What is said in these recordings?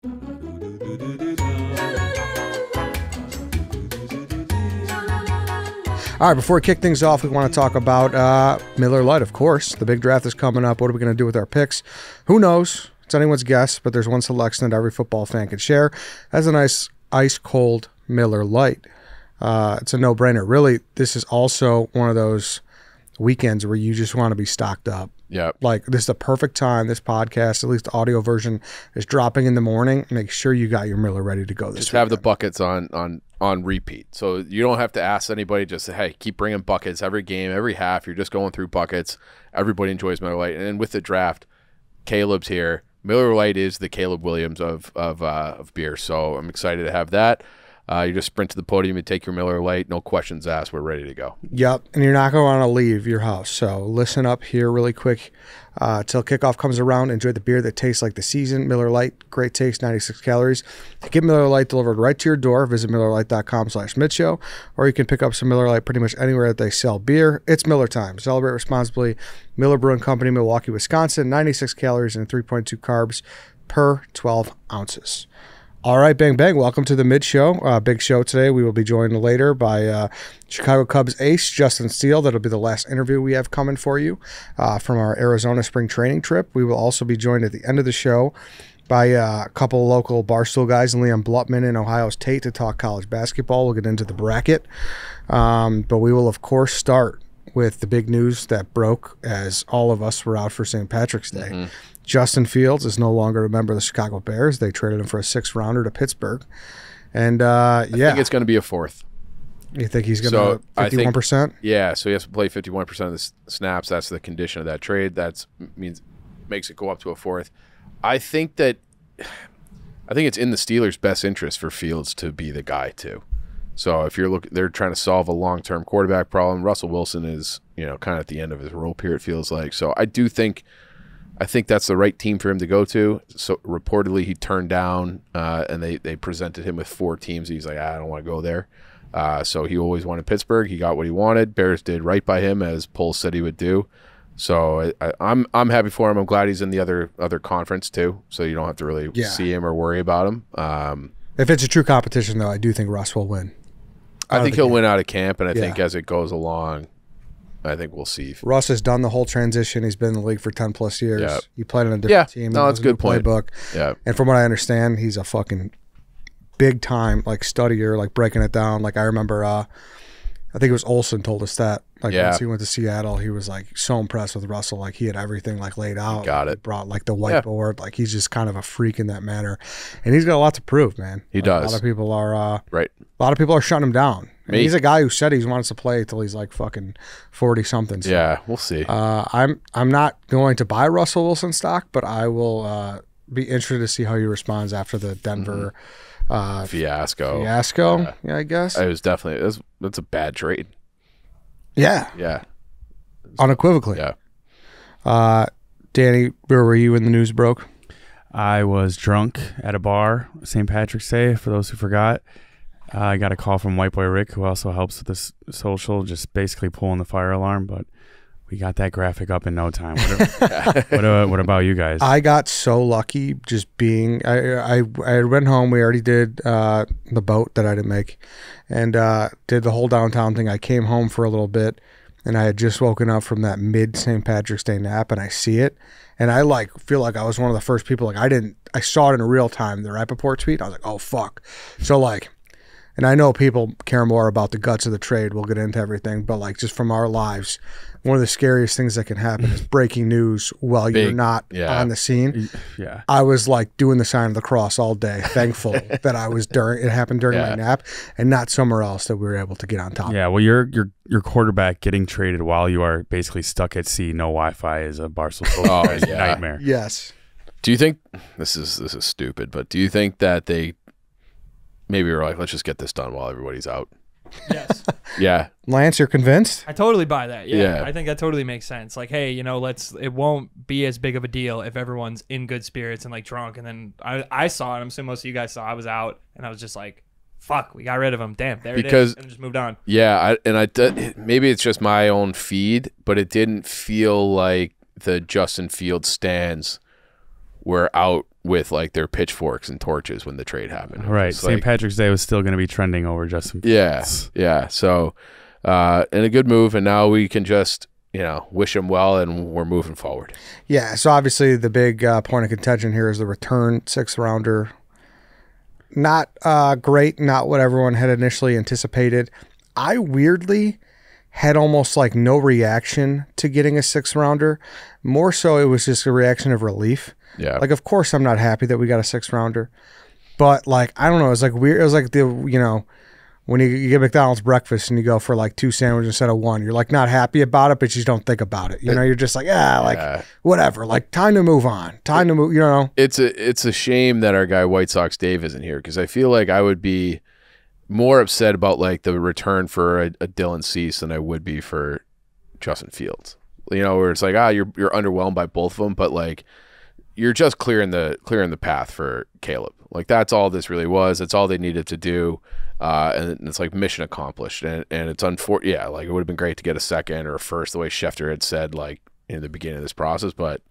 All right, before we kick things off, we want to talk about Miller Lite, of course. The big draft is coming up. What are we going to do with our picks? Who knows? It's anyone's guess, but there's one selection that every football fan can share. That's a nice ice-cold Miller Lite. It's a no-brainer. Really, this is also one of those weekends where you just want to be stocked up. Yeah. Like, this is the perfect time. This podcast, at least the audio version, is dropping in the morning. Make sure you got your Miller ready to go this weekend. Just have the buckets on repeat. So you don't have to ask anybody. Just say, hey, keep bringing buckets every game, every half. You're just going through buckets. Everybody enjoys Miller Lite. And then with the draft, Caleb's here. Miller Lite is the Caleb Williams of beer. So I'm excited to have that. You just sprint to the podium and take your Miller Lite. No questions asked. We're ready to go. Yep, and you're not going to want to leave your house. So listen up here really quick till kickoff comes around. Enjoy the beer that tastes like the season. Miller Lite, great taste, 96 calories. To get Miller Lite delivered right to your door, visit MillerLite.com/midshow, or you can pick up some Miller Lite pretty much anywhere that they sell beer. It's Miller time. Celebrate responsibly. Miller Brewing Company, Milwaukee, Wisconsin, 96 calories and 3.2 carbs per 12 ounces. All right, bang, bang. Welcome to the mid-show. Big show today. We will be joined later by Chicago Cubs ace, Justin Steele. That'll be the last interview we have coming for you from our Arizona spring training trip. We will also be joined at the end of the show by a couple of local Barstool guys, Liam Blutman and Ohio State, to talk college basketball. We'll get into the bracket. But we will, of course, start with the big news that broke as all of us were out for St. Patrick's Day. Mm-hmm. Justin Fields is no longer a member of the Chicago Bears. They traded him for a 6th-rounder to Pittsburgh. And, I think it's going to be a 4th. You think he's going to be 51%? Yeah, so he has to play 51% of the snaps. That's the condition of that trade. That makes it go up to a 4th. I think it's in the Steelers' best interest for Fields to be the guy, too. So if you're looking, they're trying to solve a long-term quarterback problem. Russell Wilson is, kind of at the end of his rope here, it feels like. So I think that's the right team for him to go to. So reportedly he turned down and they presented him with 4 teams. He's like, I don't want to go there. So he always wanted Pittsburgh. He got what he wanted. Bears did right by him, as Pohl said he would do. So I'm happy for him. I'm glad he's in the other conference too. So you don't have to really see him or worry about him. If it's a true competition though, I do think Russ will win. I think he'll win out of camp, and I think as it goes along, I think we'll see. Russ has done the whole transition. He's been in the league for 10-plus years. Yep. He played on a different team. No, that's a good point. Playbook. Yeah. And from what I understand, he's a fucking big-time, studier, breaking it down. I remember, I think it was Olsen told us that. Once he went to Seattle, he was, so impressed with Russell. He had everything, laid out. Got it. He brought, the whiteboard. He's just kind of a freak in that matter. And he's got a lot to prove, man. He does. A lot of people are right. A lot of people are shutting him down. Me? He's a guy who said he wants to play till he's fucking 40-something. So, yeah, we'll see. I'm not going to buy Russell Wilson stock, but I will be interested to see how he responds after the Denver fiasco. Yeah, I guess. That's a bad trade. Yeah. Yeah. Unequivocally. Yeah. Danny, where were you when the news broke? I was drunk at a bar, St. Patrick's Day, for those who forgot. I got a call from White Boy Rick, who also helps with this social, just basically pulling the fire alarm. But we got that graphic up in no time. What about you guys? I got so lucky just being – I went home. We already did the boat that I didn't make and did the whole downtown thing. I came home for a little bit, and I had just woken up from that mid-St. Patrick's Day nap, and I see it. And I feel like I was one of the first people. I saw it in real time, the Rappaport tweet. I was like, oh, fuck. So, and I know people care more about the guts of the trade. We'll get into everything. But, just from our lives, one of the scariest things that can happen is breaking news while you're not on the scene. Yeah. I was, doing the sign of the cross all day, thankful that I was it happened during my nap and not somewhere else that we were able to get on top. Yeah, well, your quarterback getting traded while you are basically stuck at sea, no Wi-Fi, is a Barstool nightmare. Yes. Do you think – this is stupid, but do you think that they – maybe we're let's just get this done while everybody's out. Yes. Yeah. Lance, you're convinced? I totally buy that. Yeah. I think that totally makes sense. Hey, it won't be as big of a deal if everyone's in good spirits and drunk. And then I saw it. I'm assuming most of you guys saw. I was out and I was just like, fuck, we got rid of him. Damn, there it is. And just moved on. Yeah. Maybe it's just my own feed, but it didn't feel like the Justin Fields stands were out with like their pitchforks and torches when the trade happened. Right. St. Like, Patrick's Day was still going to be trending over Justin Fields. Yeah. Yeah. So, and a good move. And now we can just, you know, wish him well, and we're moving forward. Yeah. So obviously the big point of contention here is the return 6th rounder. Not great. Not what everyone had initially anticipated. I weirdly had almost like no reaction to getting a 6th rounder. More so, it was just a reaction of relief. Yeah. Like, of course, I'm not happy that we got a 6th rounder, but like, I don't know. It's like weird. It was like the, you know, when you get McDonald's breakfast and you go for like 2 sandwiches instead of 1, you're like not happy about it, but you just don't think about it. You know, you're just like, ah, like whatever, like time to move on, time to move, you know. It's a shame that our guy White Sox Dave isn't here, because I feel like I would be more upset about like the return for a Dylan Cease than I would be for Justin Fields. You know, where it's like, ah, you're underwhelmed by both of them, but like you're just clearing the path for Caleb. Like that's all this really was. That's all they needed to do. And it's like mission accomplished, and it's unfortunate. Yeah, like it would have been great to get a 2nd or a 1st, the way Schefter had said, like in the beginning of this process, but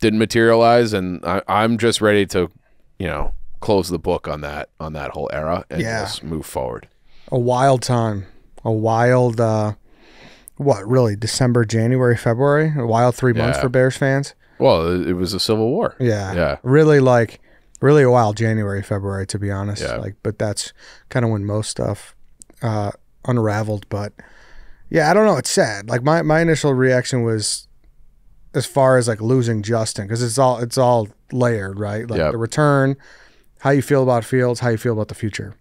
didn't materialize. And I'm just ready to, you know, close the book on that whole era and just move forward. A wild time, a wild what really December, January, February, a wild 3 months for Bears fans. Well, it was a civil war. Yeah, yeah, really like. Really a wild January, February, to be honest. Yeah. Like, but that's kind of when most stuff unraveled. But yeah, I don't know. It's sad. Like my initial reaction was, as far as like losing Justin, because it's all layered, right? Like the return, how you feel about Fields, how you feel about the future.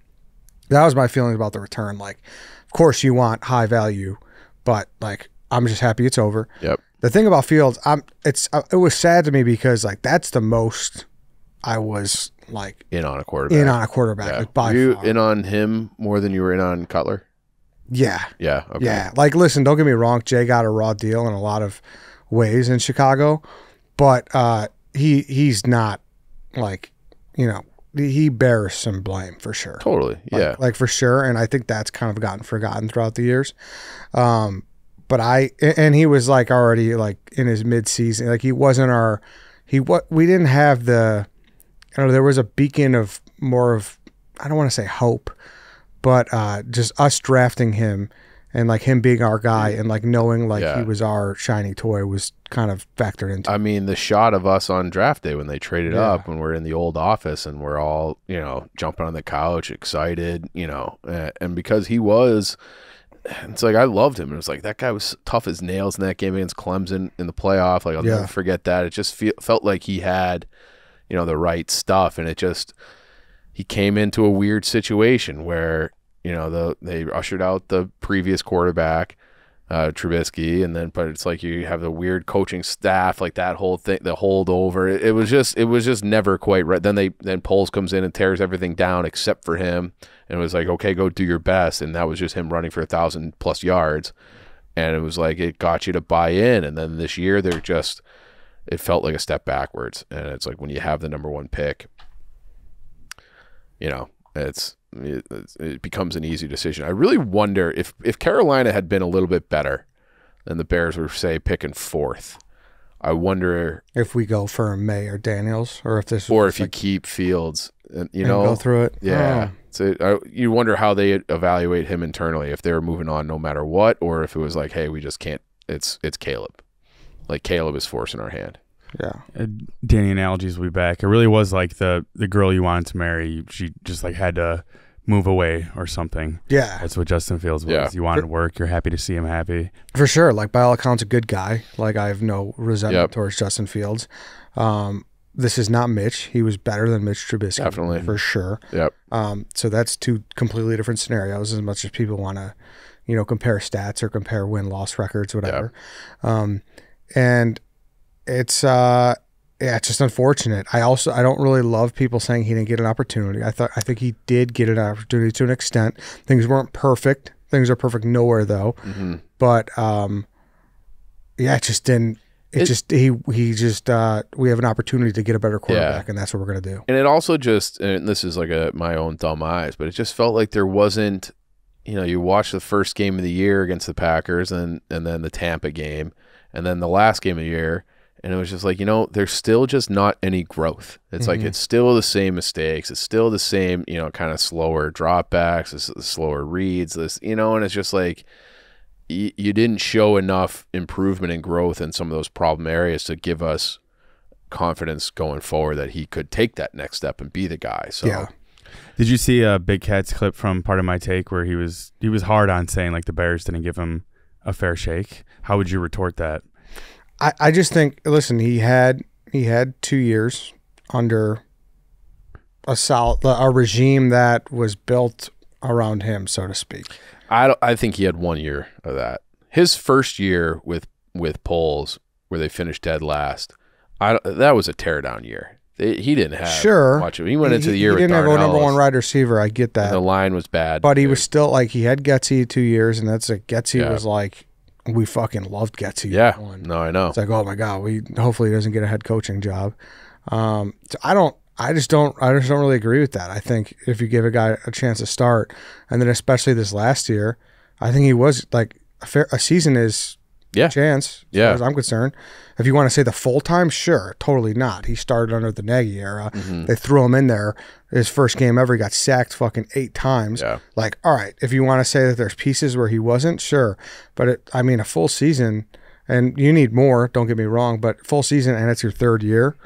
That was my feeling about the return. Like, of course you want high value, but like I'm just happy it's over. Yep. The thing about Fields, it was sad to me because like that's the most. I was like in on a quarterback. In on a quarterback. Yeah. Like by were you far. In on him more than you were in on Cutler? Yeah. Yeah. Okay. Yeah. Like, listen, don't get me wrong. Jay got a raw deal in a lot of ways in Chicago, but he's not like, you know, he bears some blame for sure. Totally. Yeah. Like for sure. And I think that's kind of gotten forgotten throughout the years. But and he was like already like in his midseason. Like we didn't have the. I don't know, there was a beacon of more of, I don't want to say hope, but just us drafting him and like him being our guy and like knowing like he was our shiny toy was kind of factored into. I mean, the shot of us on draft day when they traded up, when we're in the old office and we're all, you know, jumping on the couch, excited, you know, and because he was, it's like I loved him. And it was like that guy was tough as nails in that game against Clemson in the playoff. Like I'll never forget that. It just felt like he had, you know, the right stuff, and it just he came into a weird situation where, you know, they ushered out the previous quarterback, Trubisky, and then but it's like you have the weird coaching staff, like that whole thing, the holdover. It was just never quite right. Then Poles comes in and tears everything down except for him, and it was like, okay, go do your best, and that was just him running for 1,000+ yards, and it was like it got you to buy in, and then this year they're just. It felt like a step backwards, and it's like when you have the #1 pick, you know, it becomes an easy decision. I really wonder if Carolina had been a little bit better, and the Bears were say picking 4th. I wonder if we go for May or Daniels, or if this, or if like, you keep Fields, and you know, go through it. Yeah, so you wonder how they evaluate him internally, if they're moving on no matter what, or if it was like, hey, we just can't. It's Caleb. Like Caleb is forcing our hand. Yeah. Danny and Algie's will be back. It really was like the girl you wanted to marry, she just like had to move away or something. Yeah. That's what Justin Fields was. Yeah. You wanted to work. You're happy to see him happy. For sure. Like by all accounts, a good guy. Like I have no resentment towards Justin Fields. This is not Mitch. He was better than Mitch Trubisky. Definitely. For sure. Yep. So that's 2 completely different scenarios, as much as people want to, you know, compare stats or compare win-loss records, whatever. Yep. And it's it's just unfortunate. I don't really love people saying he didn't get an opportunity. I think he did get an opportunity to an extent. Things weren't perfect. Things are perfect nowhere though. Mm-hmm. But yeah, it just didn't. We have an opportunity to get a better quarterback, and that's what we're gonna do. And it also just, and this is like my own dumb eyes, but it just felt like there wasn't. You know, you watch the first game of the year against the Packers, and then the Tampa game. And then the last game of the year, And it was just like, you know, there's still just not any growth. It's like it's still the same mistakes. It's still the same, you know, kind of slower dropbacks, slower reads, this, you know, and it's just like you didn't show enough improvement and growth in some of those problem areas to give us confidence going forward that he could take that next step and be the guy. So yeah. Did you see a Big Cat's clip from Part of My Take where he was hard on saying like the Bears didn't give him a fair shake? How would you retort that? I just think, listen, he had 2 years under a regime that was built around him, so to speak. I think he had 1 year of that. His first year with Poles, where they finished dead last, that was a teardown year. He didn't have much of it. He went into the year with Darnell. He didn't have a number one wide receiver. I get that. The line was bad. But he was still like, he had Getsy 2 years, and that's like, Getsy was like, we fucking loved Getsy. Yeah. No, I know. It's like, oh my God, hopefully he doesn't get a head coaching job. So I just don't really agree with that. I think if you give a guy a chance to start, and then especially this last year, I think he was like a season is a chance. Yeah. As far as I'm concerned. If you want to say the full time, sure, totally not. He started under the Nagy era. They threw him in there. His first game ever, he got sacked fucking 8 times. Yeah. Like, all right, if you want to say that there's pieces where he wasn't, sure. But I mean, a full season, and you need more, don't get me wrong, but full season and it's your third year.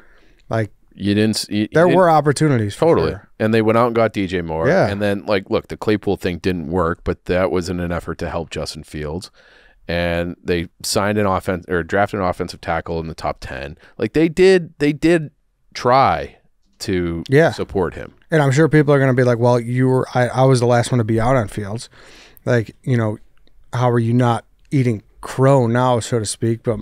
Like, there were opportunities. Totally. Sure. And they went out and got DJ Moore. Yeah. And then, like, look, the Claypool thing didn't work, but that was in an effort to help Justin Fields. And they signed an offense or drafted an offensive tackle in the top 10. Like they did try to support him. And I'm sure people are going to be like, "Well, you were I was the last one to be out on Fields. Like, you know, how are you not eating crow now, so to speak?" But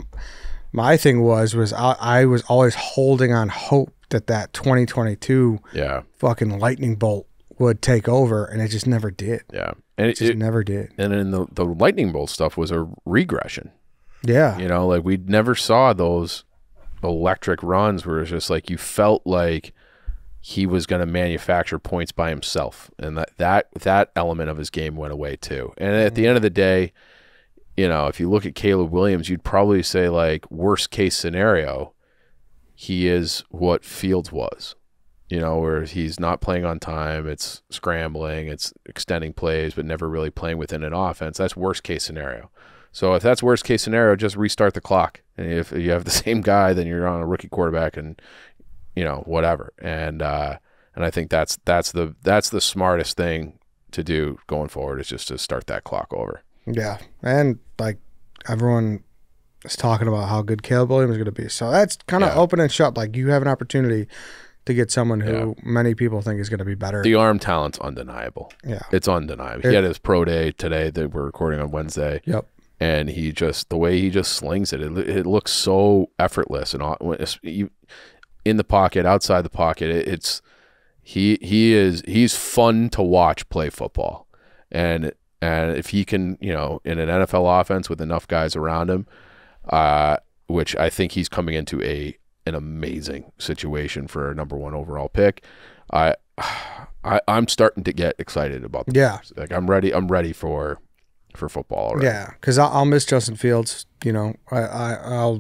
my thing was I was always holding on hope that 2022 fucking lightning bolt would take over, and it just never did. Yeah. And it just never did. And then the lightning bolt stuff was a regression. Yeah. You know, like we never saw those electric runs where it's just like you felt like he was going to manufacture points by himself. And that element of his game went away too. And at the end of the day, you know, if you look at Caleb Williams, you'd probably say like worst case scenario, he is what Fields was. You know, where he's not playing on time, it's scrambling, it's extending plays, but never really playing within an offense. That's worst case scenario. So if that's worst case scenario, just restart the clock. And if you have the same guy, then you're on a rookie quarterback, and you know, whatever. And I think that's the smartest thing to do going forward is just to start that clock over. Yeah, and like everyone is talking about how good Caleb Williams is going to be. So that's kind of open and shut. Like you have an opportunity to get someone who many people think is going to be better. The arm talent's undeniable. Yeah. It's undeniable. He had his pro day today that we're recording on Wednesday. Yep. And he just, the way he just slings it, it looks so effortless. And in the pocket, outside the pocket, he's fun to watch play football. And if he can, you know, in an NFL offense with enough guys around him, which I think he's coming into an amazing situation for a #1 overall pick. I'm starting to get excited about the Bears. Like I'm ready for football already. Yeah, because I'll miss Justin Fields. You know, I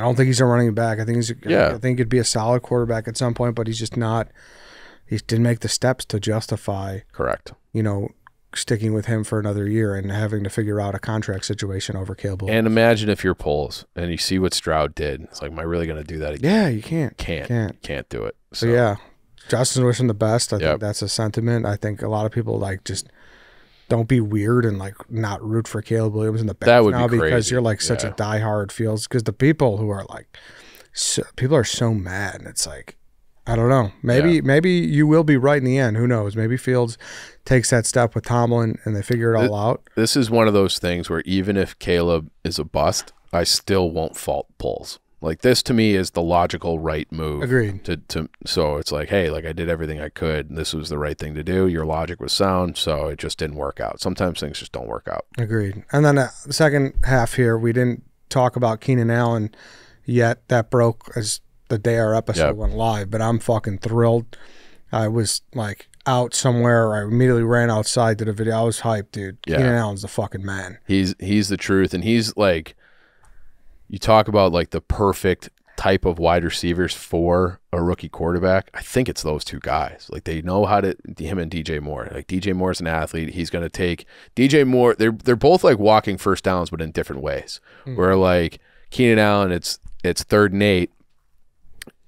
don't think he's a running back. I think he's I think he'd be a solid quarterback at some point, but he's just not. He didn't make the steps to justify you know, sticking with him for another year and having to figure out a contract situation over Caleb Williams. And imagine if you're Poles and you see what Stroud did. It's like, am I really going to do that again? Yeah, you can't do it. So yeah, Justin wishing the best. I think that's a sentiment. I think a lot of people like just don't be weird and like not root for Caleb Williams in the back now because you're like such a diehard Fields. Because the people who are like, people are so mad, and it's like, I don't know. Maybe you will be right in the end. Who knows? Maybe Fields takes that step with Tomlin and they figure it all out. This is one of those things where even if Caleb is a bust, I still won't fault Poles. Like this to me is the logical right move. Agreed. So it's like, hey, like I did everything I could, and this was the right thing to do. Your logic was sound, so it just didn't work out. Sometimes things just don't work out. Agreed. And then the second half here, we didn't talk about Keenan Allen yet. That broke as the day our episode went live, but I'm fucking thrilled. I was like out somewhere. I immediately ran outside to the video. I was hyped, dude. Keenan Allen's the fucking man. He's the truth, and he's like you talk about like the perfect type of wide receivers for a rookie quarterback, I think it's those two guys. Like they know how to, him and DJ Moore. Like DJ Moore's an athlete. He's going to take DJ Moore. They're both like walking first downs, but in different ways. Mm-hmm. Where like Keenan Allen, it's 3rd and 8.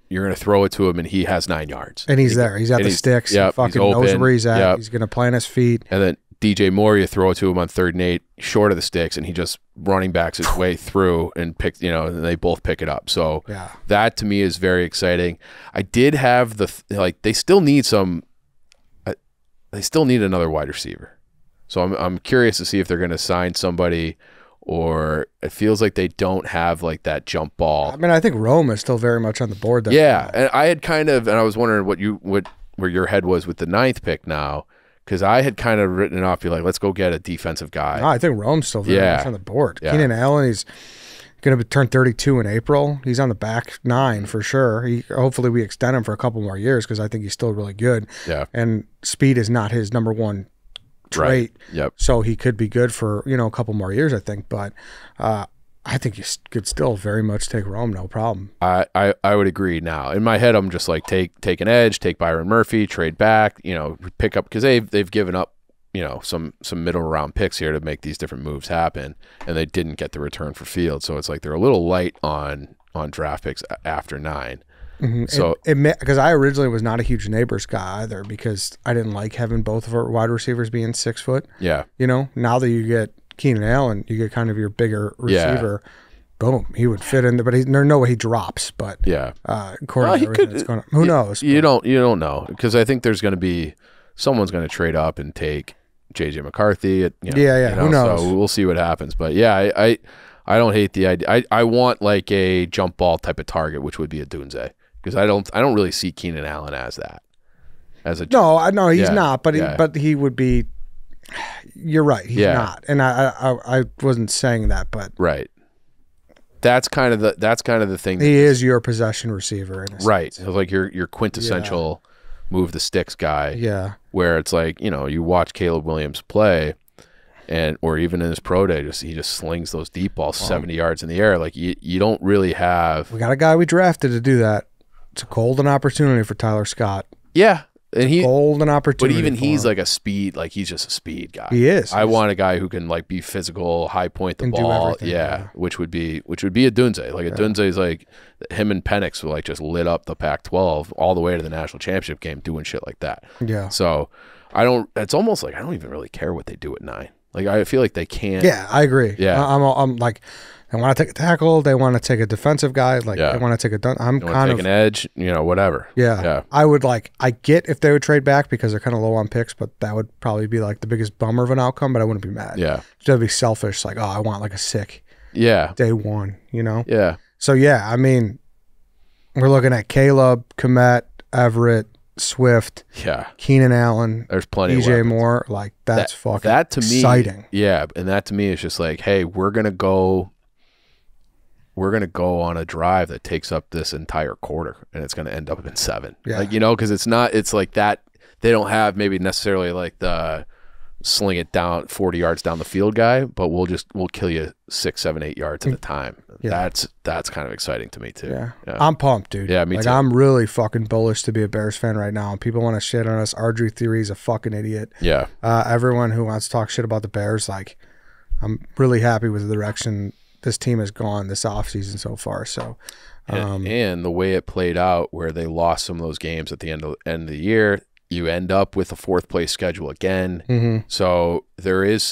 You're going to throw it to him, and he has 9 yards. And he's there. He's at the sticks. Yep, he fucking knows where he's at. Yep. He's going to plant his feet. And then DJ Moore, you throw it to him on 3rd and 8, short of the sticks, and he just running backs his way through and pick, you know, and they both pick it up. So yeah, that to me is very exciting. I did have the, like, they still need some, they still need another wide receiver. So I'm curious to see if they're going to sign somebody, or it feels like they don't have like that jump ball. I mean, I think Rome is still very much on the board there. Yeah, and I had kind of, and I was wondering what you, where your head was with the 9th pick now, because I had kind of written it off. You're like, let's go get a defensive guy. No, I think Rome's still very much on the board. Yeah. Keenan Allen, he's going to turn 32 in April. He's on the back 9 for sure. He, hopefully we extend him for a couple more years, because I think he's still really good. Yeah, and speed is not his number one trait. Right. Yep. So he could be good for, you know, a couple more years, I think. But I think you could still very much take Rome, no problem. I would agree. Now in my head, I'm just like, take an edge, take Byron Murphy, trade back, you know, pick up, because they've given up, you know, some middle round picks here to make these different moves happen, and they didn't get the return for Fields, so it's like they're a little light on draft picks after 9. Mm-hmm. So, because I originally was not a huge Neighbors guy either, because I didn't like having both of our wide receivers being 6 foot. Yeah, you know, now that you get Keenan Allen, you get kind of your bigger receiver. Yeah. Boom, he would fit in there, but there's no way he drops. But yeah, according to everything that's going on, who knows? You don't know, because I think there's going to be someone's going to trade up and take JJ McCarthy. You know, who knows? So we'll see what happens. But yeah, I don't hate the idea. I want like a jump ball type of target, which would be a Dunze. Because I don't really see Keenan Allen as that. As a no, he's not. But he would be. You're right, he's not. And I wasn't saying that, but right. That's kind of the thing. He is your possession receiver, in a right? Sense. So like your quintessential move the sticks guy. Yeah. Where it's like, you know, you watch Caleb Williams play, and or even in his pro day, he just slings those deep balls 70 yards in the air. Like you don't really have. We got a guy we drafted to do that. It's a golden opportunity for Tyler Scott. Yeah. And he golden opportunity. But even he's him. Like a speed, like he's just a speed guy. He is. I want a guy who can like be physical, high point the and ball. Do which would be a Dunze. Like a Dunze is like him and Penix were like just lit up the Pac-12 all the way to the national championship game doing shit like that. Yeah. So it's almost like I don't even really care what they do at 9. Like I feel like they can't. Yeah, I agree. Yeah. I'm like, they want to take a tackle. They want to take a defensive guy. Like they want to take a dunk. I'm kind of an edge. You know, whatever. Yeah. Yeah. I would like. I get if they would trade back because they're kind of low on picks, but that would probably be like the biggest bummer of an outcome. But I wouldn't be mad. Yeah. Just to be selfish, like, oh, I want like a sick. Yeah. Day one. You know. Yeah. So yeah, I mean, we're looking at Caleb, Kmet, Everett, Swift. Yeah. Keenan Allen. There's plenty. DJ Moore. Like that's fucking that to exciting. Me. Yeah, and that to me is just like, hey, we're going to go on a drive that takes up this entire quarter, and it's going to end up in 7. Yeah. Like, you know, because it's not, it's like that, they don't have maybe necessarily like the sling it down 40 yards down the field guy, but we'll kill you 6, 7, 8 yards at a time. Yeah. That's kind of exciting to me too. Yeah. Yeah. I'm pumped, dude. Yeah, me too. I'm really fucking bullish to be a Bears fan right now. And people want to shit on us. Ardrew Theory's a fucking idiot. Yeah. Everyone who wants to talk shit about the Bears, like, I'm really happy with the direction this team has gone this offseason so far. So, and the way it played out, where they lost some of those games at the end of the year, you end up with a 4th place schedule again. Mm-hmm. So there's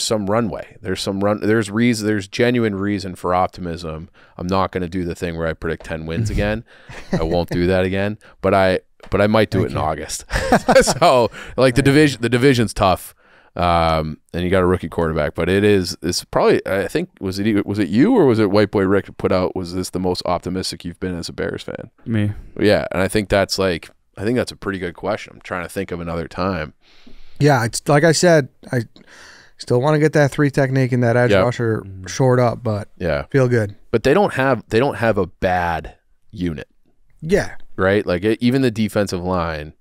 some runway. There's genuine reason for optimism. I'm not going to do the thing where I predict 10 wins again. I won't do that again. But I might do it in August. So like the division's tough. And you got a rookie quarterback, but it's probably, I think, was it you or was it White Boy Rick put out, was this the most optimistic you've been as a Bears fan? Me. Yeah. And I think that's like, I think that's a pretty good question. I'm trying to think of another time. Yeah. It's like I said, I still want to get that 3 technique and that edge rusher shored up, but yeah, feel good. But they don't have a bad unit. Yeah. Right. Like even the defensive line,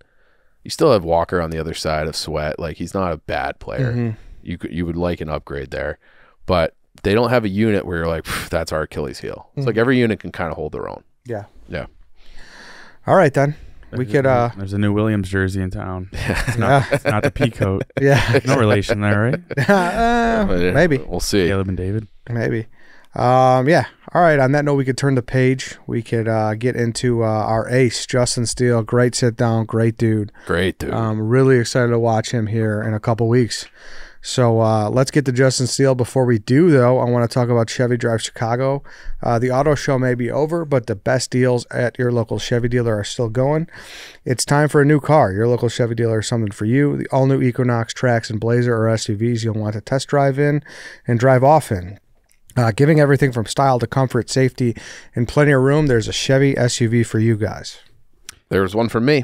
you still have Walker on the other side of Sweat. Like, he's not a bad player. Mm-hmm. You would like an upgrade there. But they don't have a unit where you're like, that's our Achilles heel. It's like every unit can kind of hold their own. Yeah. Yeah. All right, then. There's a new Williams jersey in town. It's not the peacoat. Yeah. No relation there, right? Maybe. We'll see. Caleb and David. Maybe. Yeah. All right. On that note, we could turn the page. We could get into our ace, Justin Steele. Great sit down. Great dude. Great dude. Really excited to watch him here in a couple weeks. So let's get to Justin Steele. Before we do, though, I want to talk about Chevy Drive Chicago. The auto show may be over, but the best deals at your local Chevy dealer are still going. It's time for a new car. Your local Chevy dealer is something for you. The all-new Equinox, Trax, and Blazer are SUVs you'll want to test drive in and drive off in. Giving everything from style to comfort, safety, and plenty of room, there's a Chevy SUV for you guys. There's one for me.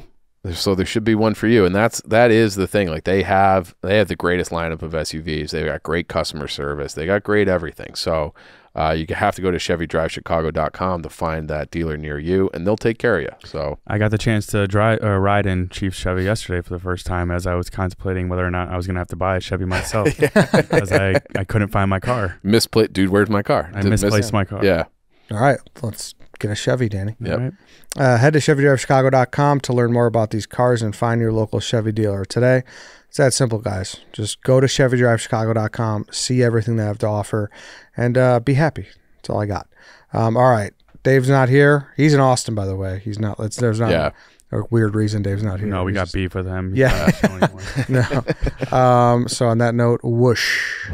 So there should be one for you, and that is the thing. Like they have the greatest lineup of SUVs. They've got great customer service. They got great everything. So you have to go to ChevyDriveChicago.com to find that dealer near you, and they'll take care of you. So I got the chance to ride in Chief's Chevy yesterday for the first time, as I was contemplating whether or not I was going to have to buy a Chevy myself because I couldn't find my car. Dude, where's my car? I misplaced my car. Yeah. All right, let's get a Chevy, Danny. Yep. Head to ChevyDriveChicago.com to learn more about these cars and find your local Chevy dealer today. It's that simple, guys. Just go to ChevyDriveChicago.com, see everything they have to offer, and be happy. That's all I got. All right, Dave's not here. He's in Austin, by the way. He's not. There's not a weird reason Dave's not here. No, we got beef with him. Yeah. So on that note, whoosh.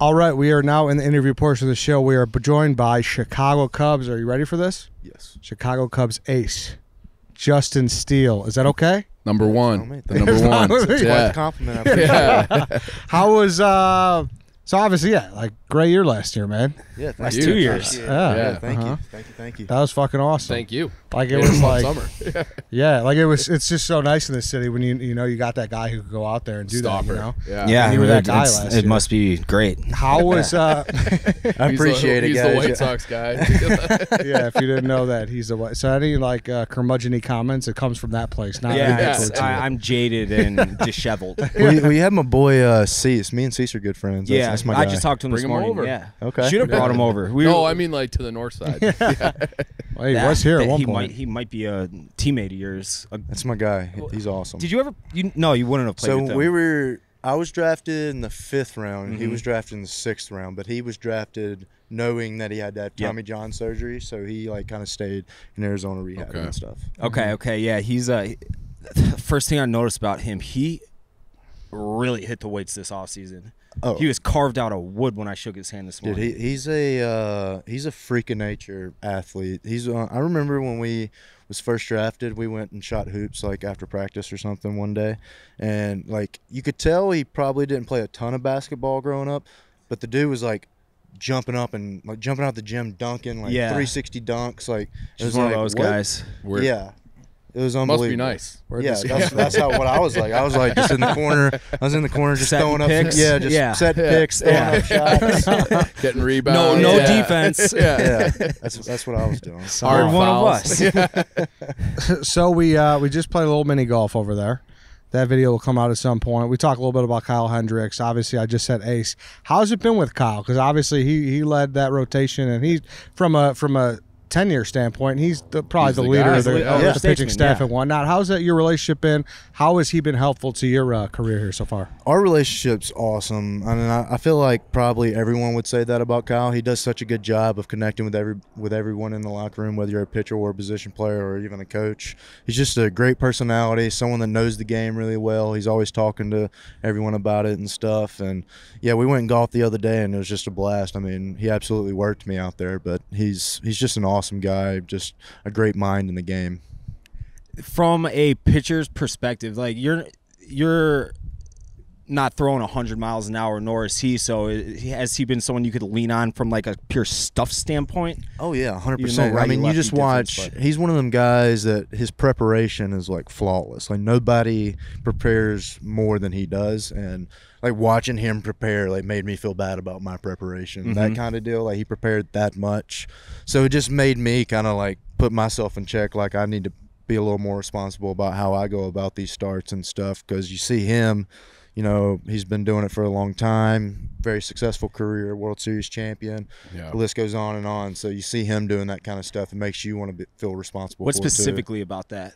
All right, we are now in the interview portion of the show. We are joined by Chicago Cubs. Are you ready for this? Yes. Chicago Cubs ace, Justin Steele. Is that okay? Number one. The number one. That's quite the compliment. Yeah. How was so obviously, like great year last year, man. Yeah, last 2 years. Yeah. Thank you. That was fucking awesome. Thank you. Like it was like summer. Like it was. It's just so nice in this city when you got that guy who could go out there and do that. You know. Yeah. You were that guy last year. It must be great. How was? I appreciate it. He's the White Sox guy. Yeah. If you didn't know that, he's the White. So any like curmudgeon-y comments? It comes from that place. Not I'm jaded and disheveled. We had my boy Cease. Me and Cease are good friends. Yeah. I just talked to him this morning. Over. Yeah. Okay. Should have brought him over. I mean like to the north side. Well, he was here at one point. He might be a teammate of yours. That's my guy. He's awesome. Did you ever? No, you wouldn't have played with him. I was drafted in the 5th round. Mm-hmm. He was drafted in the 6th round, but he was drafted knowing that he had to have Tommy John surgery, so he like kind of stayed in Arizona rehab and stuff. Okay. Yeah, he's first thing I noticed about him, he really hit the weights this offseason. Oh. He was carved out of wood when I shook his hand this morning. Dude, he's a freak of nature athlete. I remember when we was first drafted, we went and shot hoops like after practice or something one day, and like you could tell he probably didn't play a ton of basketball growing up, but the dude was like jumping up and like jumping out the gym dunking like 360 dunks. Like it was one of those guys. Yeah. It was unbelievable. Must be nice. That's how what I was like. I was like just in the corner. Just setting throwing picks. Up. Yeah, just setting picks, throwing up shots, getting rebounds. No defense. That's what I was doing. Hard one of us. So we just played a little mini golf over there. That video will come out at some point. We talk a little bit about Kyle Hendricks. Obviously, I just said ace. How's it been with Kyle? Because obviously he led that rotation, and he's from a 10-year standpoint, he's probably the leader of the pitching staff and whatnot. How's that your relationship been? How has he been helpful to your career here so far? Our relationship's awesome. I mean, I feel like probably everyone would say that about Kyle. He does such a good job of connecting with everyone in the locker room, whether you're a pitcher or a position player or even a coach. He's just a great personality, someone that knows the game really well. He's always talking to everyone about it and stuff. And yeah, we went and golfed the other day, and it was just a blast. I mean, he absolutely worked me out there, but he's just an awesome guy, just a great mind in the game. From a pitcher's perspective, like you're not throwing 100 miles an hour, nor is he. So has he been someone you could lean on from like a pure stuff standpoint? Oh yeah, 100%. I mean, you just watch. He's one of them guys that his preparation is like flawless. Like nobody prepares more than he does, and like watching him prepare like made me feel bad about my preparation. Mm-hmm. That kind of deal. Like he prepared that much, so it just made me kind of like put myself in check. Like I need to be a little more responsible about how I go about these starts and stuff, because you see him. you know, he's been doing it for a long time, very successful career, World Series champion. Yeah. The list goes on and on. So you see him doing that kind of stuff, it makes you want to feel responsible. What for specifically about that?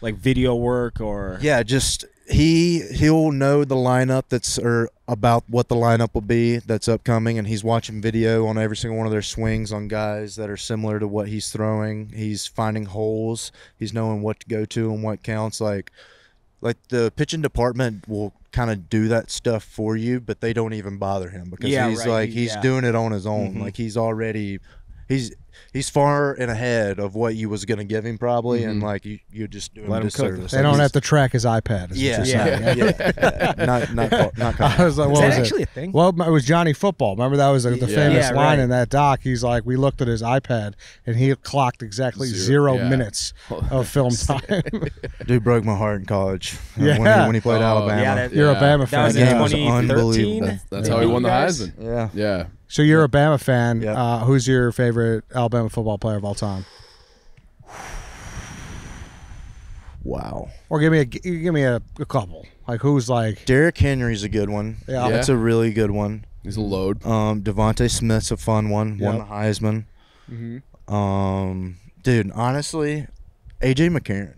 Like video work or? Yeah, just he'll know the lineup that's or about what the lineup will be that's upcoming, and he's watching video on every single one of their swings on guys that are similar to what he's throwing. He's finding holes. He's knowing what to go to and what counts. Like the pitching department will kind of do that stuff for you, but they don't even bother him because he's doing it on his own. Mm-hmm. Like he's already he's far and ahead of what you was going to give him probably, mm-hmm. and like you just do him disservice. They don't have to track his iPad. Yeah. Not I was like, Is that actually a thing? Well, it was Johnny Football. Remember that was the famous line in that doc. He's like, we looked at his iPad and he clocked exactly zero minutes of film time. Dude broke my heart in college. Yeah. When he played Alabama. Yeah, you're a Bama fan. That was unbelievable. That's how he won the Heisman. Yeah. Yeah. So you're a Bama fan. Yep. Who's your favorite Alabama football player of all time? Wow. Or give me a couple. Like who's like? Derrick Henry's a good one. Yeah, that's a really good one. He's a load. Devontae Smith's a fun one. Yep. Won the Heisman. Mm-hmm. Dude, honestly, AJ McCarron.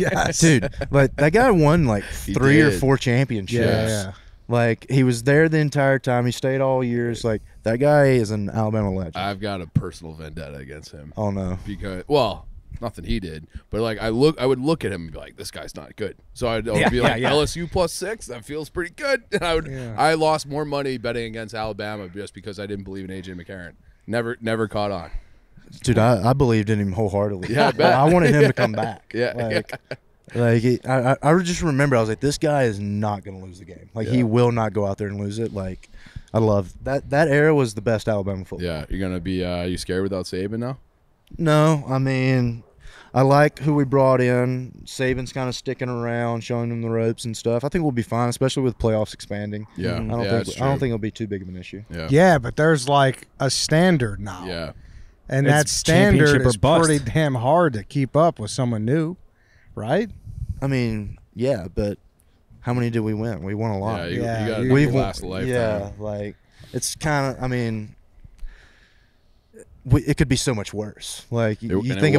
Yes, dude. Like that guy won like three or four championships. Yeah. Like, he was there the entire time. He stayed all years. Like, that guy is an Alabama legend. I've got a personal vendetta against him. Oh, no. Because, well, nothing he did. But, like, I would look at him and be like, this guy's not good. So I would be like, LSU +6, that feels pretty good. And I lost more money betting against Alabama just because I didn't believe in A.J. McCarron. Never caught on. Dude, I believed in him wholeheartedly. Yeah, I bet. I wanted him to come back. Yeah. I just remember I was like, this guy is not going to lose the game. Like he will not go out there and lose it. Like I love that. That era was the best Alabama football. Yeah, you're gonna be. You scared without Saban now? No, I mean, I like who we brought in. Saban's kind of sticking around, showing them the ropes and stuff. I think we'll be fine, especially with playoffs expanding. Yeah, I don't think it'll be too big of an issue. Yeah, but there's like a standard now. Yeah, and that standard is pretty damn hard to keep up with someone new, right? I mean, yeah, but how many did we win? We won a lot. Yeah, you got to last. Yeah, like it's kind of. I mean, it could be so much worse. Like you think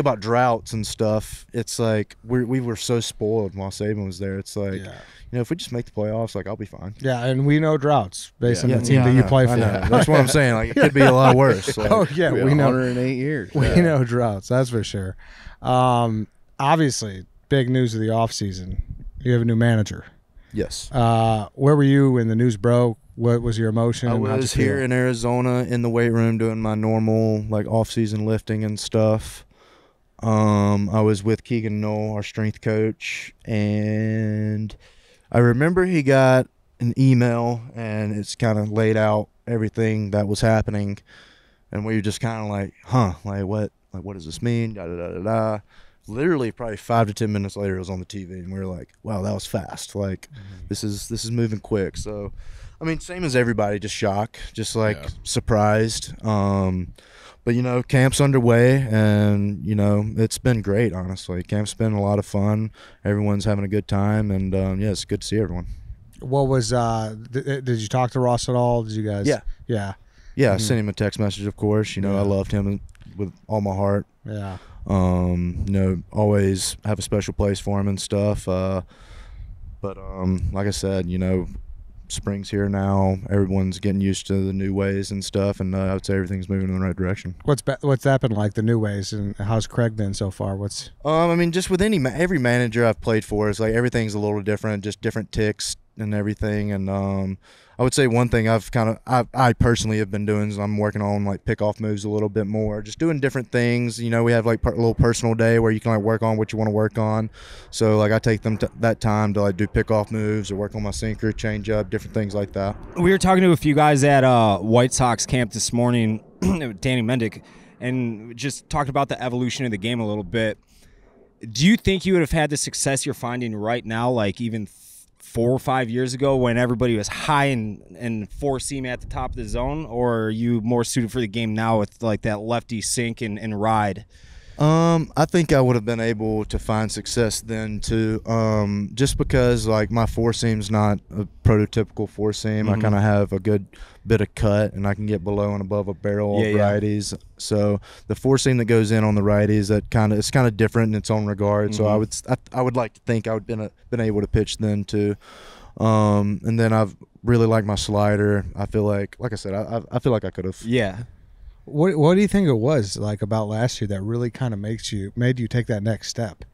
about droughts and stuff. It's like we were so spoiled while Saban was there. It's like you know, if we just make the playoffs, like I'll be fine. Yeah, and we know droughts based on the team that you play for. That's what I'm saying. Like it could be a lot worse. Like, oh yeah, we know 108 years. We know droughts. That's for sure. Obviously. Big news of the offseason. You have a new manager. Yes. Where were you when the news broke? What was your emotion? I was here in Arizona in the weight room doing my normal like offseason lifting and stuff. I was with Keegan Knoll, our strength coach, and I remember he got an email and it's kind of laid out everything that was happening, and we were just kind of like, huh, like what does this mean? Da da da da da. Literally probably 5 to 10 minutes later it was on the TV, and we were like, wow, that was fast. Like this is moving quick. So I mean, same as everybody, just shock, just like surprised. But you know, camp's underway, and you know, it's been great, honestly. Camp's been a lot of fun. Everyone's having a good time, and yeah, it's good to see everyone. What was did you talk to Ross at all? Did you guys I sent him a text message, of course. You know, I loved him with all my heart. Yeah. You know, always have a special place for him and stuff. But like I said, you know, spring's here now. Everyone's getting used to the new ways and stuff, and I would say everything's moving in the right direction. What's that been like, the new ways, and how's Craig been so far? What's I mean, just with every manager I've played for, it's like everything's a little different, just different ticks and everything. And I would say one thing I personally have been doing is I'm working on like pickoff moves a little bit more, just doing different things. You know, we have like a little personal day where you can like work on what you want to work on. So like I take that time to like do pickoff moves or work on my sinker, change up, different things like that. We were talking to a few guys at White Sox camp this morning, Danny Mendick, and just talked about the evolution of the game a little bit. Do you think you would have had the success you're finding right now, like even 4 or 5 years ago, when everybody was high and four seam at the top of the zone? Or are you more suited for the game now with like that lefty sink and ride? I think I would have been able to find success then too, just because like my four seam's not a prototypical four seam. Mm-hmm. I kind of have a good bit of cut, and I can get below and above a barrel of righties. Yeah. So the four seam that goes in on the righties, that kind of, it's kind of different in its own regard. Mm-hmm. So I would like to think I would been able to pitch then too. And then I've really liked my slider. I feel like I said, I feel like I could have. Yeah. What do you think it was like about last year that really kind of made you take that next step?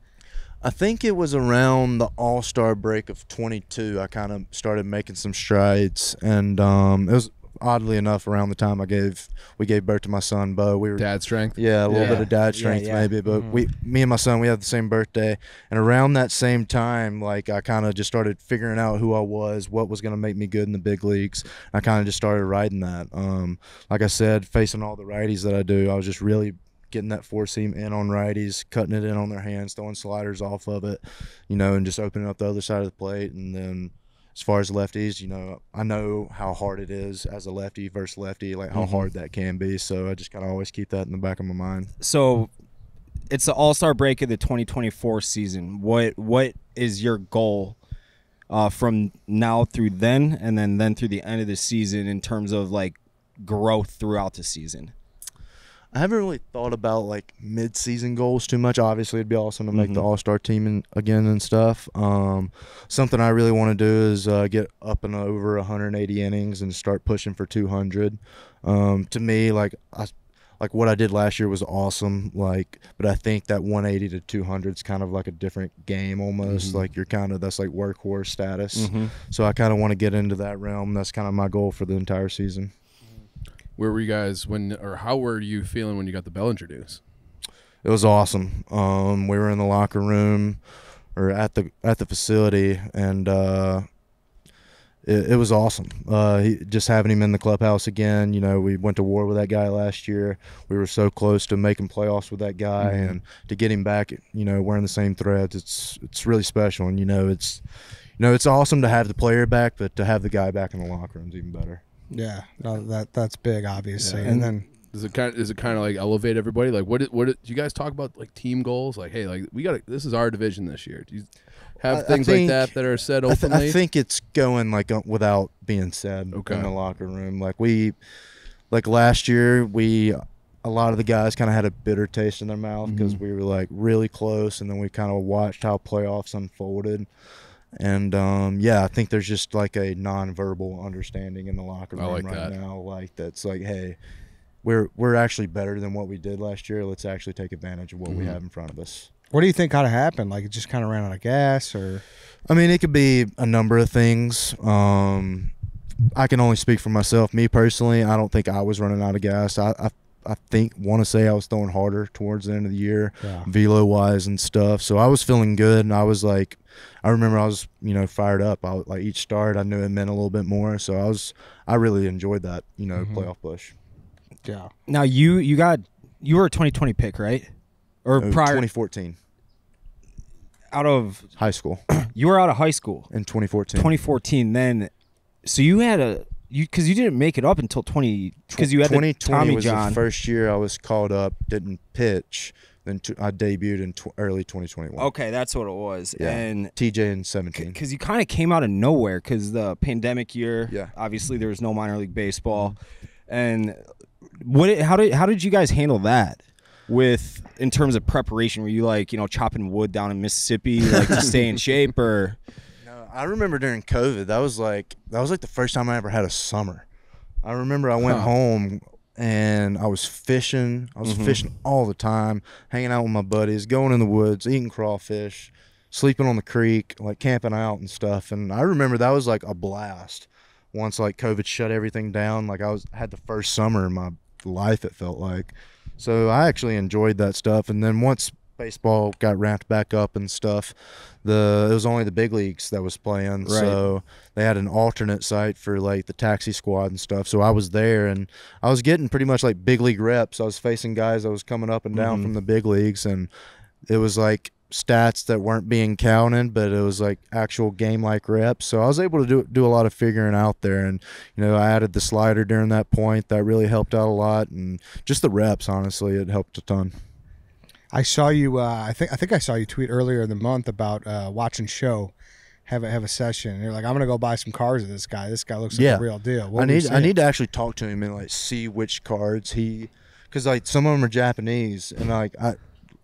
I think it was around the All-Star break of 22. I kind of started making some strides, and it was oddly enough around the time we gave birth to my son, Bo. We were dad strength. Yeah, a little bit of dad strength maybe, but me and my son, we had the same birthday, and around that same time, like I kind of just started figuring out who I was, what was going to make me good in the big leagues. I kind of just started riding that. Like I said, facing all the righties that I do, I was just really getting that four seam in on righties, cutting it in on their hands, throwing sliders off of it, you know, and just opening up the other side of the plate. And then as far as lefties, you know, I know how hard it is as a lefty versus lefty, like how hard that can be. So I just kind of always keep that in the back of my mind. So it's the All-Star break of the 2024 season. What is your goal from now through then, and then through the end of the season in terms of like growth throughout the season? I haven't really thought about like mid-season goals too much. Obviously, it'd be awesome to make the All-Star team again and stuff. Something I really want to do is get up and over 180 innings and start pushing for 200. To me, like what I did last year was awesome. Like, but I think that 180 to 200 is kind of like a different game almost. Like you're kind of, that's like workhorse status. So I kind of want to get into that realm. That's kind of my goal for the entire season. Where were you guys how were you feeling when you got the Bellinger news? It was awesome. We were in the locker room or at the facility, and it was awesome. Just having him in the clubhouse again, you know, we went to war with that guy last year. We were so close to making playoffs with that guy, and to get him back, you know, wearing the same threads, it's really special. And, you know, it's awesome to have the player back, but to have the guy back in the locker room is even better. Yeah, no, that's big, obviously. Yeah. And then does it kind of like elevate everybody? Like, what do you guys talk about, like team goals? Like, hey, like we got, this is our division this year. Do you have things like that are said openly? I think it's going like without being said in the locker room. Like last year, a lot of the guys kind of had a bitter taste in their mouth because we were like really close, and then we kind of watched how playoffs unfolded. And I think there's just like a non-verbal understanding in the locker room now, like that's like, hey, we're actually better than what we did last year. Let's actually take advantage of what we have in front of us. What do you think kind of happened? Like it just kind of ran out of gas, or? I mean, it could be a number of things. I can only speak for myself. Me personally, I don't think I was running out of gas. I want to say I was throwing harder towards the end of the year, velo-wise and stuff. So I was feeling good, and I was like, I remember I was, you know, fired up. I like each start, I knew it meant a little bit more. So I really enjoyed that, you know, playoff push. Yeah. Now you were a 2020 pick, right? Or no, prior 2014. Out of high school. You were out of high school in 2014. 2014. Then, so you had a. Because you didn't make it up until 2020. Because you had 2020 was the first year I was called up, didn't pitch. Then I debuted in early 2021. Okay, that's what it was. Yeah. And TJ in 17. Because you kind of came out of nowhere because the pandemic year. Yeah. Obviously, there was no minor league baseball. And how did you guys handle that? With in terms of preparation, were you like, you know, chopping wood down in Mississippi like to stay in shape, or? I remember during COVID, that was like the first time I ever had a summer. I remember I went home and I was fishing. I was fishing all the time, hanging out with my buddies, going in the woods, eating crawfish, sleeping on the creek, like camping out and stuff. And I remember that was like a blast. Once like COVID shut everything down, like I had the first summer in my life, it felt like. So I actually enjoyed that stuff. And then once baseball got ramped back up and stuff, it was only the big leagues that was playing, so they had an alternate site for like the taxi squad and stuff. So I was there, and I was getting pretty much like big league reps. I was facing guys that was coming up and down from the big leagues, and it was like stats that weren't being counted, but it was like actual game like reps. So I was able to do a lot of figuring out there, and you know, I added the slider during that point. That really helped out a lot, and just the reps, honestly, it helped a ton. I saw you. I think I saw you tweet earlier in the month about watch and show, have a session. And you're like, I'm gonna go buy some cards of this guy. This guy looks like a real deal. I need to actually talk to him and like see which cards he, because like some of them are Japanese and like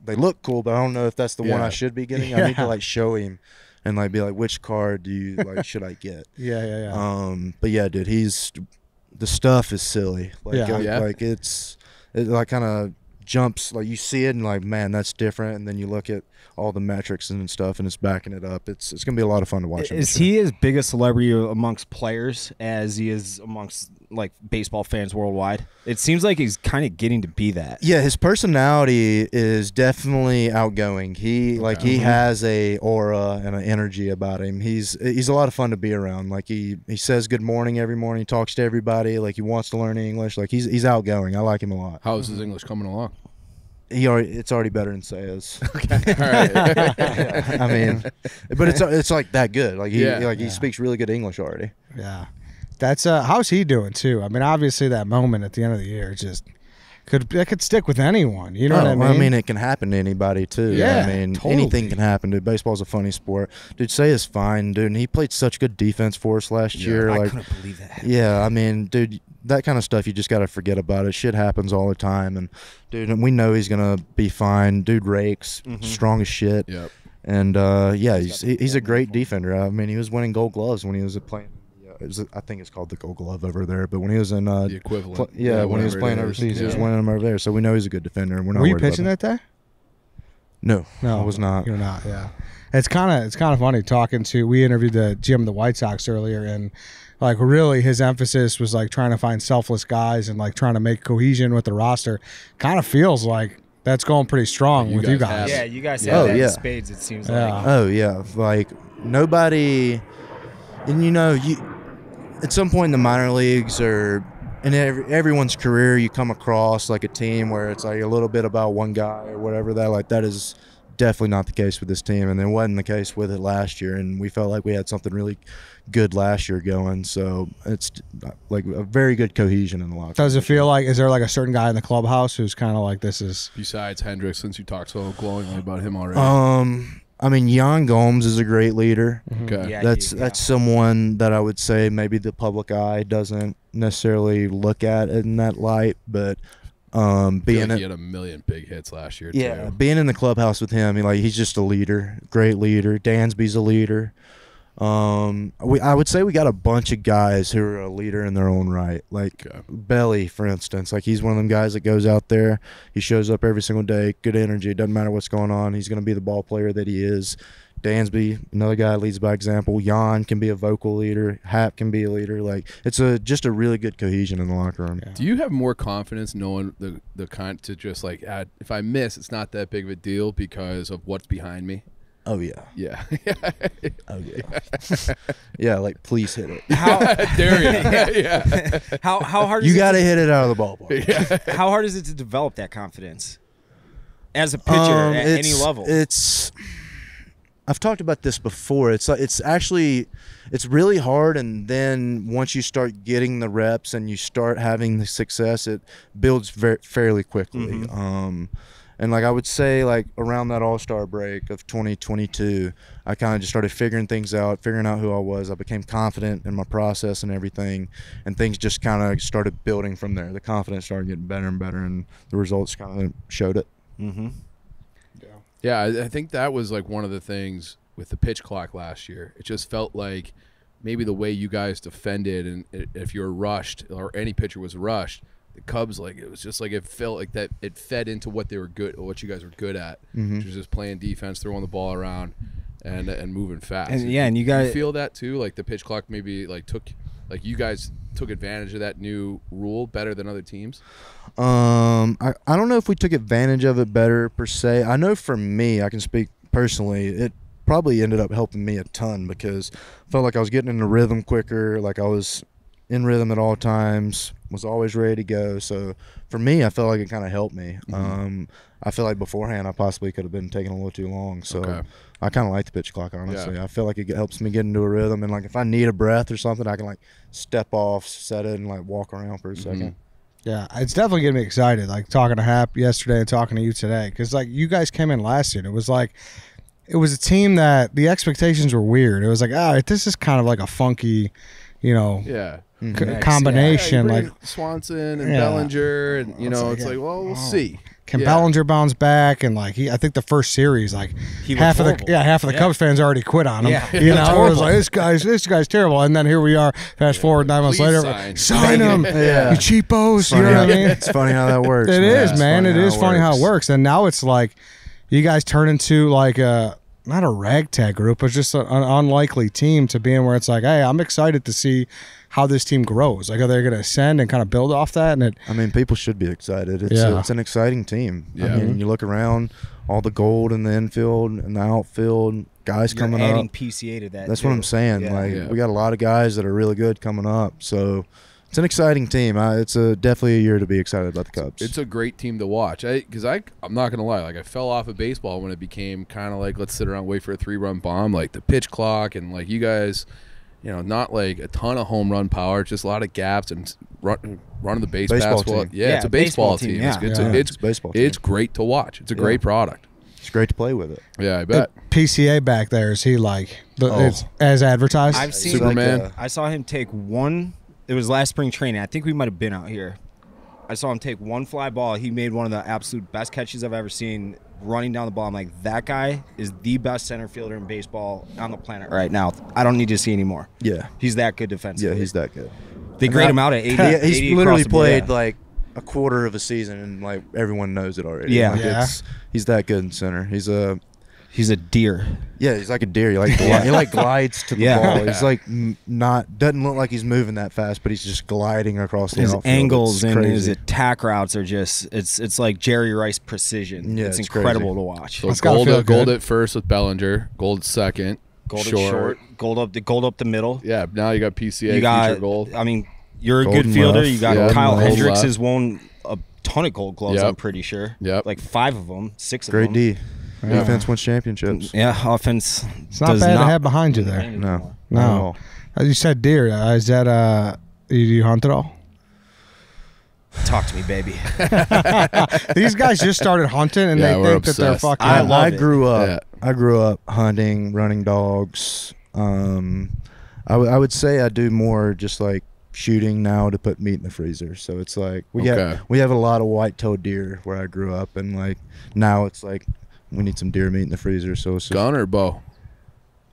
they look cool, but I don't know if that's the one I should be getting. I need to like show him and like be like, which card do you like? Should I get? Yeah. But yeah, dude, the stuff is silly. Like, like it like kind of jumps, like you see it and like, man, that's different, and then you look at all the metrics and stuff and it's backing it up. It's gonna be a lot of fun to watch. Is he as big a celebrity amongst players as he is amongst like baseball fans worldwide? It seems like he's kind of getting to be that. Yeah, his personality is definitely outgoing. He like he has a aura and an energy about him. He's a lot of fun to be around. Like he says good morning every morning. He talks to everybody. Like he wants to learn English. Like he's outgoing. I like him a lot. How is his English coming along? It's already better than Sayers. Okay. All right. Yeah. I mean, but it's like that good. Like he speaks really good English already. Yeah. That's how's he doing too? I mean, obviously that moment at the end of the year just could stick with anyone. You know what I mean? I mean, it can happen to anybody too. Yeah, I mean, totally. Anything can happen. Dude, baseball's a funny sport. Dude, Say is fine, dude, and he played such good defense for us last year. I couldn't believe that. Yeah, I mean, dude, that kind of stuff you just gotta forget about it. Shit happens all the time, and dude, and we know he's gonna be fine. Dude, Rake's strong as shit. Yep. And yeah, he's a great defender. I mean, he was winning Gold Gloves when he was playing. I think it's called the Gold Glove over there, but when he was in the equivalent, when he was playing overseas, he was winning them over there. So we know he's a good defender. And were you pitching that day? No, I was not. You're not. Yeah, it's kind of funny talking to. We interviewed the GM of the White Sox earlier, and like really his emphasis was like trying to find selfless guys and like trying to make cohesion with the roster. Kind of feels like that's going pretty strong with you guys. Yeah, you guys have that in spades. It seems like. Oh yeah, like nobody, and you know you. At some point in the minor leagues or in everyone's career, you come across like a team where it's like a little bit about one guy or whatever. That is definitely not the case with this team, and it wasn't the case with it last year. And we felt like we had something really good last year going, so it's like a very good cohesion in the locker. Does it feel like is there like a certain guy in the clubhouse who's kind of like this is besides Hendricks, since you talked so glowingly about him already? I mean, Jan Gomes is a great leader. Okay. Yeah, that's someone that I would say maybe the public eye doesn't necessarily look at in that light, but being he had a million big hits last year. Yeah, being in the clubhouse with him, he's just a leader, great leader. Dansby's a leader. I would say we got a bunch of guys who are a leader in their own right. Like Belly, for instance, like he's one of them guys that goes out there, he shows up every single day, good energy, doesn't matter what's going on, he's going to be the ball player that he is. Dansby, another guy, leads by example. Jan can be a vocal leader. Hap can be a leader. Like it's just a really good cohesion in the locker room. Yeah. Do you have more confidence knowing the kind to just like if I miss, it's not that big of a deal because of what's behind me? Oh yeah. Yeah. Oh yeah. Yeah, like please hit it. How dare you? Yeah. How hard is you gotta hit it out of the ballpark. Yeah. How hard is it to develop that confidence as a pitcher at any level? I've talked about this before. It's really hard, and then once you start getting the reps and you start having the success, it builds fairly quickly. And like I would say, like around that All-Star break of 2022, I kind of just started figuring things out, figuring out who I was. I became confident in my process and everything, and things just kind of started building from there. The confidence started getting better and better, and the results kind of showed it. Yeah, I think that was like one of the things with the pitch clock last year. It just felt like maybe the way you guys defended, and if you were rushed or any pitcher was rushed, the Cubs, like it was just like it felt like that it fed into what they were good or what you guys were good at, which was just playing defense, throwing the ball around, and moving fast. And yeah, and you guys feel that too, like the pitch clock maybe like you guys took advantage of that new rule better than other teams. I don't know if we took advantage of it better per se. I know for me, I can speak personally, it probably ended up helping me a ton because I felt like I was getting into rhythm quicker, like I was in rhythm at all times, was always ready to go. So for me, I felt like it kind of helped me. I feel like beforehand I possibly could have been taking a little too long. So I kind of like the pitch clock, honestly. I feel like it helps me get into a rhythm. And, like, if I need a breath or something, I can, like, step off, set it, and, like, walk around for a second. Yeah, it's definitely getting me excited, like talking to Hap yesterday and talking to you today, because like you guys came in last year and it was like, it was a team that the expectations were weird. It was like, oh, this is kind of like a funky, you know, combination. Yeah, like Swanson and Bellinger, and you know, it's like, well, we'll see. Can Bellinger bounce back? And like, I think the first series, like half of the Cubs fans already quit on him. Yeah. You know, it was like, this guy's terrible. And then here we are, fast forward 9 months later, sign him, you cheapos. You know what I mean? It's funny how that works. It is, man. It is funny how it works. And now it's like, you guys turn into like a, not a ragtag group, but just an unlikely team to be in, where it's like, hey, I'm excited to see how this team grows. Like, are they going to ascend and kind of build off that? And I mean, people should be excited. It's an exciting team. Yeah. I mean, you look around, all the gold in the infield and the outfield, guys coming up. You're adding PCA to that. That's what I'm saying. Yeah. Like, we got a lot of guys that are really good coming up. So it's an exciting team. It's definitely a year to be excited about the Cubs. It's a great team to watch. Because I'm not going to lie, like I fell off of baseball when it became kind of like, let's sit around and wait for a three-run bomb, like the pitch clock, and like you guys, you know, not like a ton of home run power, just a lot of gaps and run of the base baseball. Yeah, it's a baseball team. Yeah. It's good. It's baseball. It's great to watch. It's a great product. It's great to play with it. Yeah, I bet. The PCA back there, is he like it's as advertised? I've seen Superman. Like I saw him take one. It was last spring training. I think we might have been out here. I saw him take one fly ball. He made one of the absolute best catches I've ever seen running down the ball. I'm like, that guy is the best center fielder in baseball on the planet right now. I don't need to see any more. Yeah. He's that good defensively. Yeah, he's that good. They grade him out at 80. Yeah, he's 80 literally played like a quarter of a season, and like everyone knows it already. Yeah. Like he's that good in center. He's a deer. Yeah, he's like a deer. He like he like glides to the ball. He's like doesn't look like he's moving that fast, but he's just gliding across the outfield. His angles and his attack routes are just it's like Jerry Rice precision. Yeah, it's incredible to watch. So gold at first with Bellinger, gold second, gold short, gold up the middle. Yeah, now you got PCA. You got gold. I mean, you're a good fielder. You got Kyle Hendricks has won a ton of gold gloves. I'm pretty sure. Yeah, like 5 of them, 6 of them. Grade D. Yeah. Defense wins championships. Yeah, offense. It's not bad to have behind you there. No. You said deer. Is that you hunt at all? Talk to me, baby. These guys just started hunting, and they think that they're fucking. I grew up hunting, running dogs. I would say I do more just like shooting now to put meat in the freezer. So it's like we have a lot of white-tailed deer where I grew up, and like now it's like, we need some deer meat in the freezer. So it's gun or bow?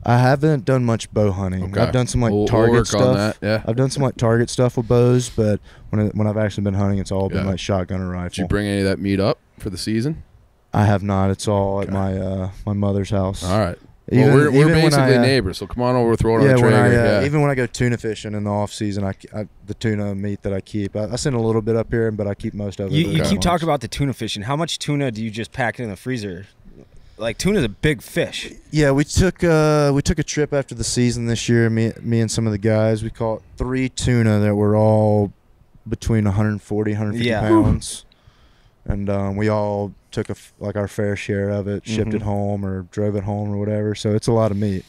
I haven't done much bow hunting. Okay. I've done some like target stuff. Yeah. I've done some like target stuff with bows, but when I've actually been hunting, it's all been like shotgun or rifle. Did you bring any of that meat up for the season? I have not. It's all at my my mother's house. All right. Even, well, we're basically neighbors, so come on over, throw it on the trailer. Even when I go tuna fishing in the off season, the tuna meat that I keep, I send a little bit up here, but I keep most of it. You keep talking about the tuna fishing. How much tuna do you just pack in the freezer? Like, tuna's a big fish. Yeah, we took a trip after the season this year. Me and some of the guys, we caught 3 tuna that were all between 140, 150 pounds, and we all took like our fair share of it, shipped it home or drove it home or whatever. So it's a lot of meat.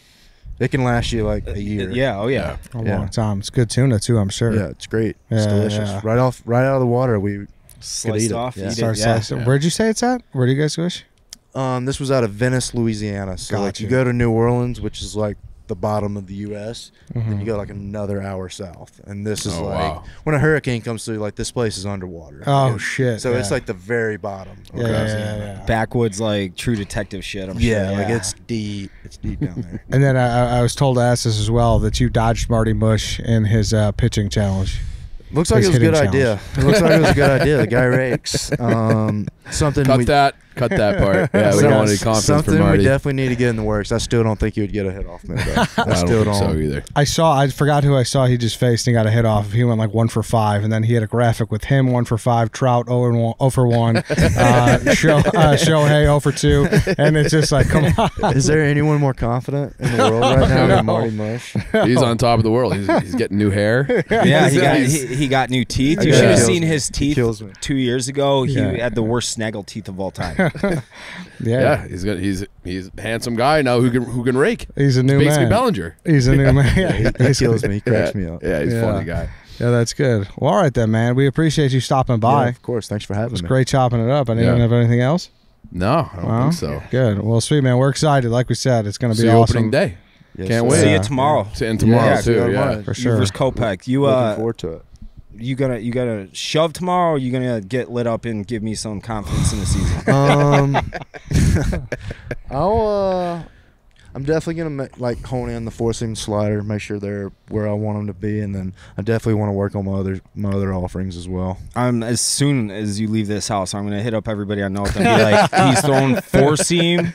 It can last you like a year. A long time. It's good tuna too, I'm sure. Yeah, it's great. Yeah, it's delicious. Yeah. Right out of the water, we sliced off. Where'd you say it's at? Where do you guys fish? This was out of Venice, Louisiana. So like you go to New Orleans, which is like the bottom of the U.S., then you go like another hour south, and this is when a hurricane comes through, like this place is underwater. So it's like the very bottom. Backwoods, like True Detective shit. I'm sure. Like it's deep down there. And then I was told to ask this as well, that you dodged Marty Mush in his pitching challenge. Looks like it was a good idea. It looks like it was a good idea. The guy rakes. Cut that part. Yeah, we don't want any confidence for Marty. Something we definitely need to get in the works. I still don't think you would get a hit off, man. I don't think so either. I forgot who I saw. He just faced and got a hit off. He went like 1 for 5, and then he had a graphic with him 1 for 5, Trout 0 for 1, Shohei 0 for 2, and it's just like, come on. Is there anyone more confident in the world right now than Marty Mush? He's on top of the world. He's getting new hair. Yeah, he got new teeth. You should have seen his teeth 2 years ago. He had the worst snaggle teeth of all time. He's a handsome guy now who can rake. He's a new man. Basically Bellinger. He's a new man. He kills me. He cracks me up. Yeah, he's a funny guy. Yeah, that's good. Well, all right then, man. We appreciate you stopping by. Yeah, of course. Thanks for having me. It was great chopping it up. I didn't have anything else. No, I don't think so. Good. Well, sweet, man. We're excited. Like we said, it's going to be awesome. Opening day. Yes, Can't wait. See you tomorrow. And tomorrow, too. Yeah, for sure. Versus Kopech. Looking forward to it. You gonna shove tomorrow, or you gonna get lit up and give me some confidence in the season? I'm definitely gonna hone in the four seam slider, make sure they're where I want them to be, and then I definitely want to work on my other offerings as well. As soon as you leave this house, I'm gonna hit up everybody I know and be like, he's throwing four seam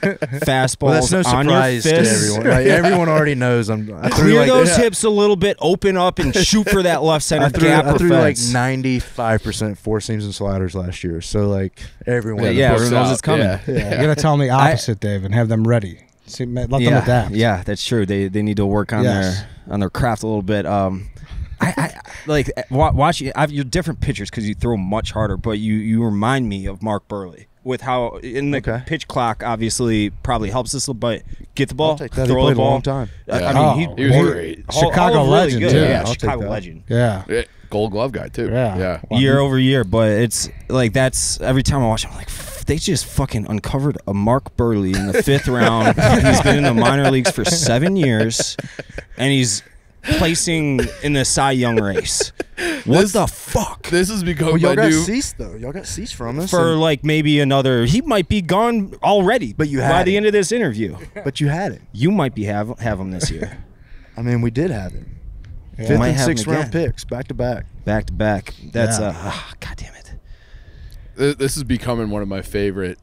fastballs that's no surprise on your fist. To everyone. Like, everyone already knows. I clear those hips a little bit, open up, and shoot for that left center gap. I threw like 95% four seams and sliders last year, so like everyone, everyone knows it's coming. Yeah. Yeah. You're gonna tell them the opposite, Dave, and have them ready. See, let them adapt. Yeah, that's true. They need to work on their craft a little bit. You're different pitchers because you throw much harder, but you remind me of Mark Burley with how in the pitch clock obviously probably helps us, but get the ball, throw the ball. A long time. Chicago legend too. Yeah, Chicago legend. Yeah. Gold Glove guy too. Yeah. Wow. Year over year, but it's like that's every time I watch, I'm like, they just fucking uncovered a Mark Burley in the 5th round. He's been in the minor leagues for 7 years, and he's placing in the Cy Young race. What the fuck? This is because y'all got ceased though. Y'all got ceased from us for like maybe another. He might be gone already. But you had by the end of this interview. But you had it. You might be have him this year. I mean, we did have him. Yeah. 5th and 6th round picks, back to back. Back to back. That's God damn it. This is becoming one of my favorite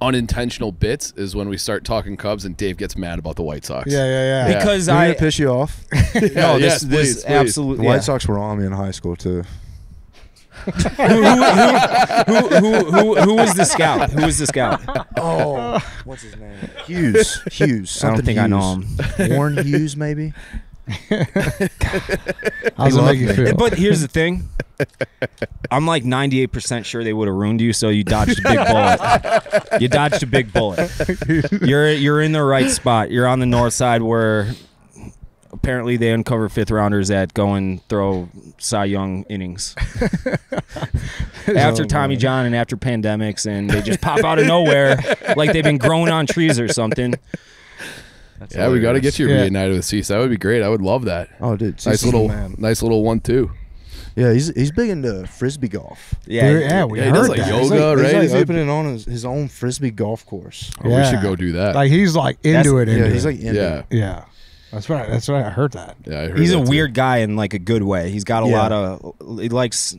unintentional bits is when we start talking Cubs and Dave gets mad about the White Sox. Yeah. Because I need to piss you off. Please. Absolutely. The White Sox were on me in high school too. Who was the scout? Who was the scout? Oh, what's his name? Hughes. I don't think I know him. Warren Hughes, maybe. How's it make you feel? But here's the thing, I'm like 98% sure they would have ruined you, so you dodged a big bullet. You're in the right spot. You're on the north side where apparently they uncover 5th rounders that go and throw Cy Young innings after Tommy John and after pandemics, and they just pop out of nowhere like they've been growing on trees or something. That's we got to get you reunited with Cease. That would be great. I would love that. Oh, dude, Cease nice little 1-2. Yeah, he's big into frisbee golf. Yeah, we heard that. Yoga, right? He's opening on his own frisbee golf course. Oh, yeah. We should go do that. Like he's like into it. Yeah, he's like into it. Yeah. That's right. That's right. I heard that. Yeah, I heard he's a weird guy in like a good way. He's got a lot of. He likes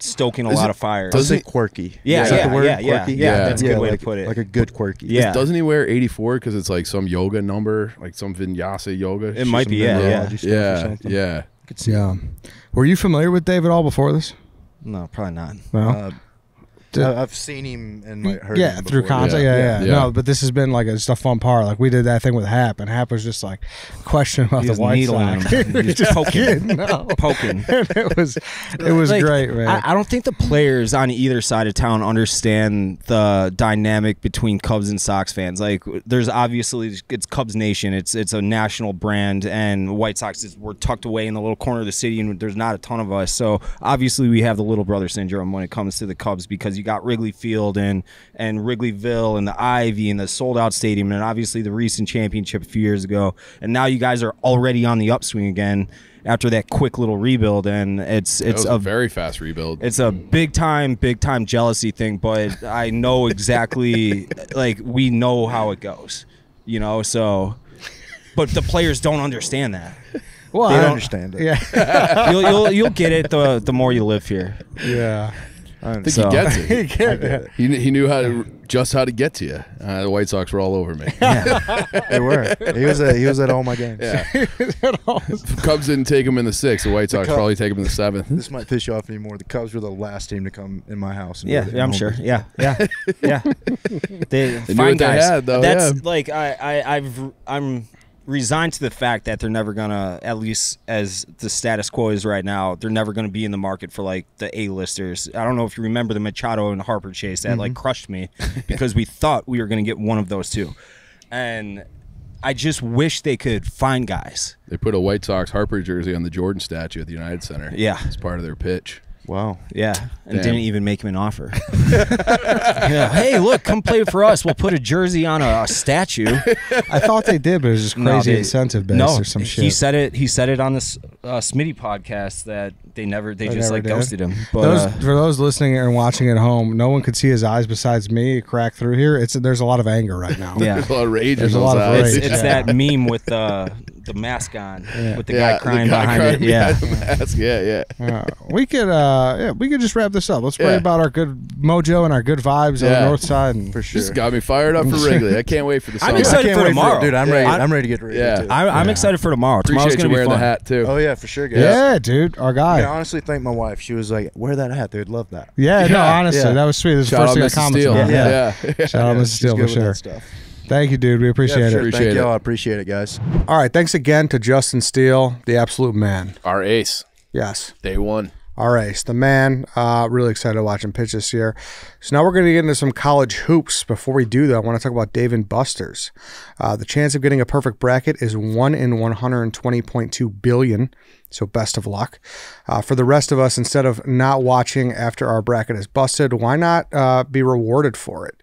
stoking a lot of fire. Doesn't it quirky? Yeah, that's a good way to put it. Like a good quirky. Yeah. Doesn't he wear 84 because it's like some yoga number, like some vinyasa yoga? It might be. Yeah. I could see. Yeah. Were you familiar with Dave at all before this? No, probably not. Well, I've seen him and like heard him through contact. Yeah. No, but this has been like just a fun part. Like we did that thing with Hap, and Hap was just like questioning about the White Sox. Just poking. It was like, great, man. I don't think the players on either side of town understand the dynamic between Cubs and Sox fans. Like there's obviously it's Cubs Nation. It's a national brand, and White Sox were tucked away in the little corner of the city, and there's not a ton of us. So obviously we have the little brother syndrome when it comes to the Cubs because you got Wrigley Field and Wrigleyville and the Ivy and the sold out stadium and obviously the recent championship a few years ago, and now you guys are already on the upswing again after that quick little rebuild, and it's a very fast rebuild. It's a big time jealousy thing, but I know exactly like we know how it goes, you know. So, but the players don't understand that. Well, they don't understand it. Yeah, you'll get it the more you live here. Yeah. I think he gets it. He knew how to get to you. The White Sox were all over me. Yeah, they were. He was at all my games. Yeah. Cubs didn't take him in the 6th. The White Sox probably take him in the 7th. This might piss you off anymore. The Cubs were the last team to come in my house. And I'm sure. Yeah. They knew what they had, though. That's like I'm resigned to the fact that they're never gonna, at least as the status quo is right now, they're never gonna be in the market for like the A-listers. I don't know if you remember the Machado and Harper chase that like crushed me because we thought we were gonna get one of those two, and I just wish they could find guys. They put a White Sox Harper jersey on the Jordan statue at the United Center. Yeah. It's part of their pitch. Wow. Yeah. And didn't even make him an offer. Yeah. Hey, look, come play for us. We'll put a jersey on a statue. I thought they did, but it was just crazy incentive based or some shit. He said it on this Smitty podcast that they just ghosted him. But, for those listening and watching at home, no one could see his eyes besides me crack through here. There's a lot of anger right now. Yeah. There's a lot of rage. It's that meme with the mask on, with the guy crying behind it. We could just wrap this up. Let's pray about our good mojo and our good vibes on the north side. And for sure. This got me fired up for Wrigley. I can't wait for the summer. I'm excited for tomorrow. Dude, I'm ready. I'm ready to get to Wrigley. Yeah. I'm excited for tomorrow. Appreciate you wearing the hat, too. Oh, yeah, for sure, guys. Yeah, dude. Our guy. I honestly thank my wife. She was like, wear that hat, dude. Love that. Yeah, no, honestly. Yeah. That was sweet. This is the first thing I commented on. Yeah. Shout out Mrs. Steele for sure. Thank you, dude. We appreciate it. Thank y'all. I appreciate it, guys. All right. Thanks again to Justin Steele, the absolute man. Our ace. Yes. Day one. Our ace, the man. Really excited to watch him pitch this year. So now we're going to get into some college hoops. Before we do, though, I want to talk about Dave & Buster's. The chance of getting a perfect bracket is 1 in 120.2 billion. So best of luck. For the rest of us, instead of not watching after our bracket is busted, why not be rewarded for it?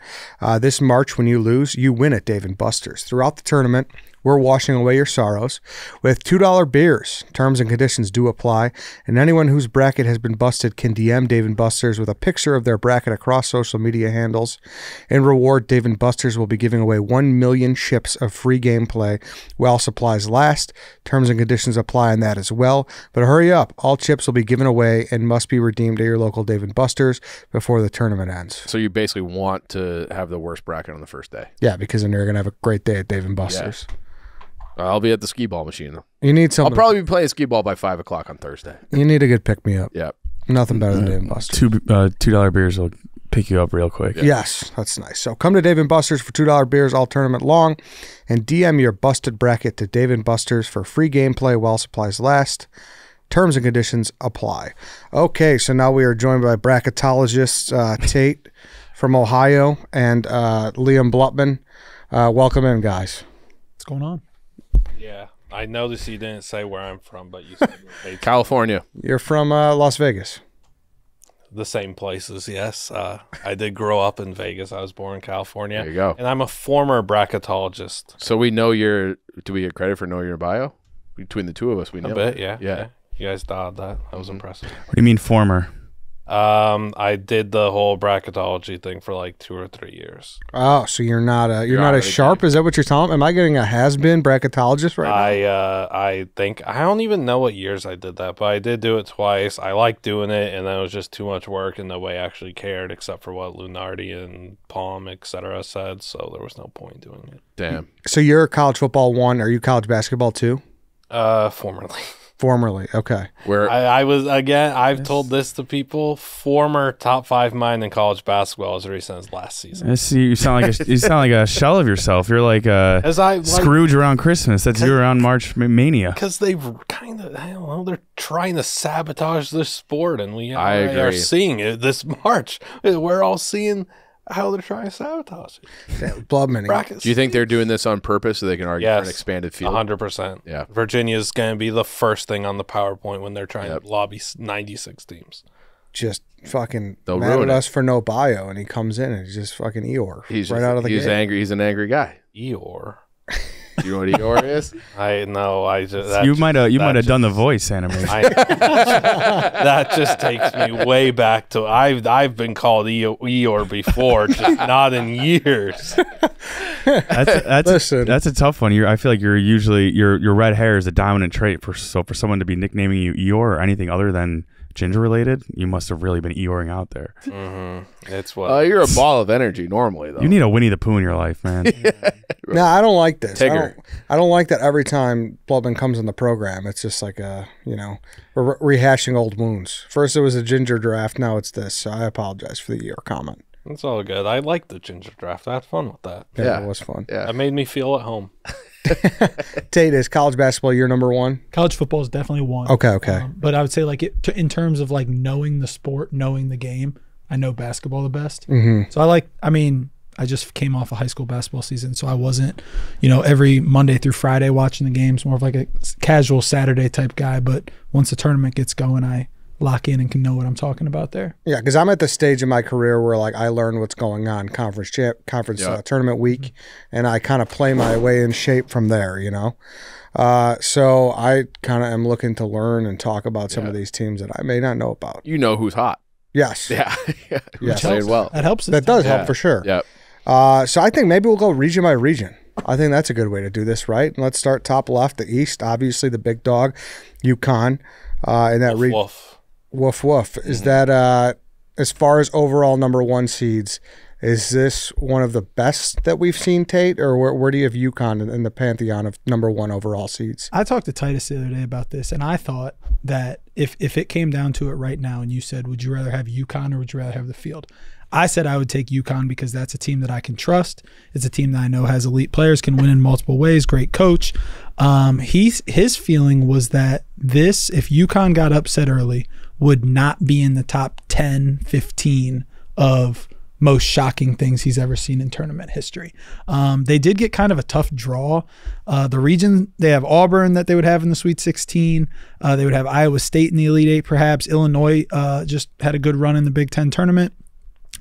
This March, when you lose, you win at Dave & Buster's. Throughout the tournament, we're washing away your sorrows with $2 beers. Terms and conditions do apply. And anyone whose bracket has been busted can DM Dave & Buster's with a picture of their bracket across social media handles. In reward, Dave & Buster's will be giving away 1 million chips of free gameplay while supplies last. Terms and conditions apply on that as well. But hurry up. All chips will be given away and must be redeemed at your local Dave & Buster's before the tournament ends. So you basically want to have the worst bracket on the first day. Yeah, because then you're going to have a great day at Dave & Buster's. Yeah. I'll be at the skee-ball machine, though. You need something. I'll probably be playing skee-ball by 5 o'clock on Thursday. You need a good pick-me-up. Yep. Nothing better than Dave & Buster's. $2 beers will pick you up real quick. Yep. Yes, that's nice. So come to Dave & Buster's for $2 beers all tournament long and DM your busted bracket to Dave & Buster's for free gameplay while supplies last. Terms and conditions apply. Okay, so now we are joined by bracketologists Tate from Ohio and Liam Blutman. Welcome in, guys. What's going on? Yeah, I noticed you didn't say where I'm from, but you said you're California. You're from Las Vegas. The same places, yes. I did grow up in Vegas. I was born in California. There you go. And I'm a former bracketologist. So we know your – do we get credit for knowing your bio? Between the two of us, we know. A bit, yeah. Yeah. You guys dialed that. That was impressive. What do you mean former? I did the whole bracketology thing for like 2 or 3 years. Oh, so you're not as sharp? Is that what you're telling me? Am I getting a has-been bracketologist right now? I think I don't even know what years I did that, but I did do it twice. I liked doing it, and then it was just too much work, and nobody actually cared except for what Lunardi and Palm, etc. said. So there was no point doing it. Damn. So you're college football 1. Are you college basketball 2? Formerly. Formerly, okay. Where I was, again, I've told this to people, former top 5 mind in college basketball as recent as last season. You sound like a shell of yourself. You're like a Scrooge around Christmas. That's you around March Mania. Because they kind of, I don't know, they're trying to sabotage this sport, and we are seeing it this March. We're all seeing how they're trying to sabotage it. Do you think they're doing this on purpose so they can argue for an expanded field? 100%. Yeah. Virginia's going to be the first thing on the PowerPoint when they're trying to lobby 96 teams. Just fucking mad at us for no bio, and he comes in and he's just fucking Eeyore. He's right out of the gate. He's angry. He's an angry guy. Eeyore. You know what Eeyore is? I know. I just you might have done the voice animation. That just takes me way back to I've been called Eeyore before, just not in years. That's a tough one. I feel like you're usually your red hair is a dominant trait. So for someone to be nicknaming you Eeyore or anything other than ginger related, you must have really been Eeyoring out there. Mm-hmm. That's what you're a ball of energy normally, though. You need a Winnie the Pooh in your life, man. No, I don't like this. I don't like that every time Blubman comes on the program. It's just like a, you know, rehashing old wounds. First it was a ginger draft, now it's this. So I apologize for the year comment. That's all good. I liked the ginger draft. I had fun with that. Yeah, it was fun. Yeah. That made me feel at home. Tate, is college basketball your number 1? College football is definitely 1. Okay. But I would say like in terms of like knowing the sport, knowing the game, I know basketball the best. Mm-hmm. So I mean, I just came off a high school basketball season, so I wasn't, you know, every Monday through Friday watching the games, more of like a casual Saturday type guy. But once the tournament gets going, I lock in and can know what I'm talking about there. Yeah, because I'm at the stage in my career where like I learn what's going on conference tournament week, and I kind of play my way in shape from there, you know. So I kind of am looking to learn and talk about some of these teams that I may not know about. You know who's hot. Yes. Yeah. Yes. Played well. That helps. That does help for sure. Yep. So I think maybe we'll go region by region. I think that's a good way to do this, right? And let's start top left, the East. Obviously, the big dog, UConn, in that region. Woof woof. Is that as far as overall #1 seeds? Is this one of the best that we've seen, Tate, or where do you have UConn in the pantheon of #1 overall seeds? I talked to Titus the other day about this, and I thought that if it came down to it right now, and you said, would you rather have UConn or would you rather have the field? I said I would take UConn because that's a team that I can trust. It's a team that I know has elite players, can win in multiple ways, great coach. His feeling was that this, if UConn got upset early, would not be in the top 10, 15 of most shocking things he's ever seen in tournament history. They did get kind of a tough draw. The region, they have Auburn that they would have in the Sweet 16. They would have Iowa State in the Elite Eight, perhaps. Illinois just had a good run in the Big Ten tournament.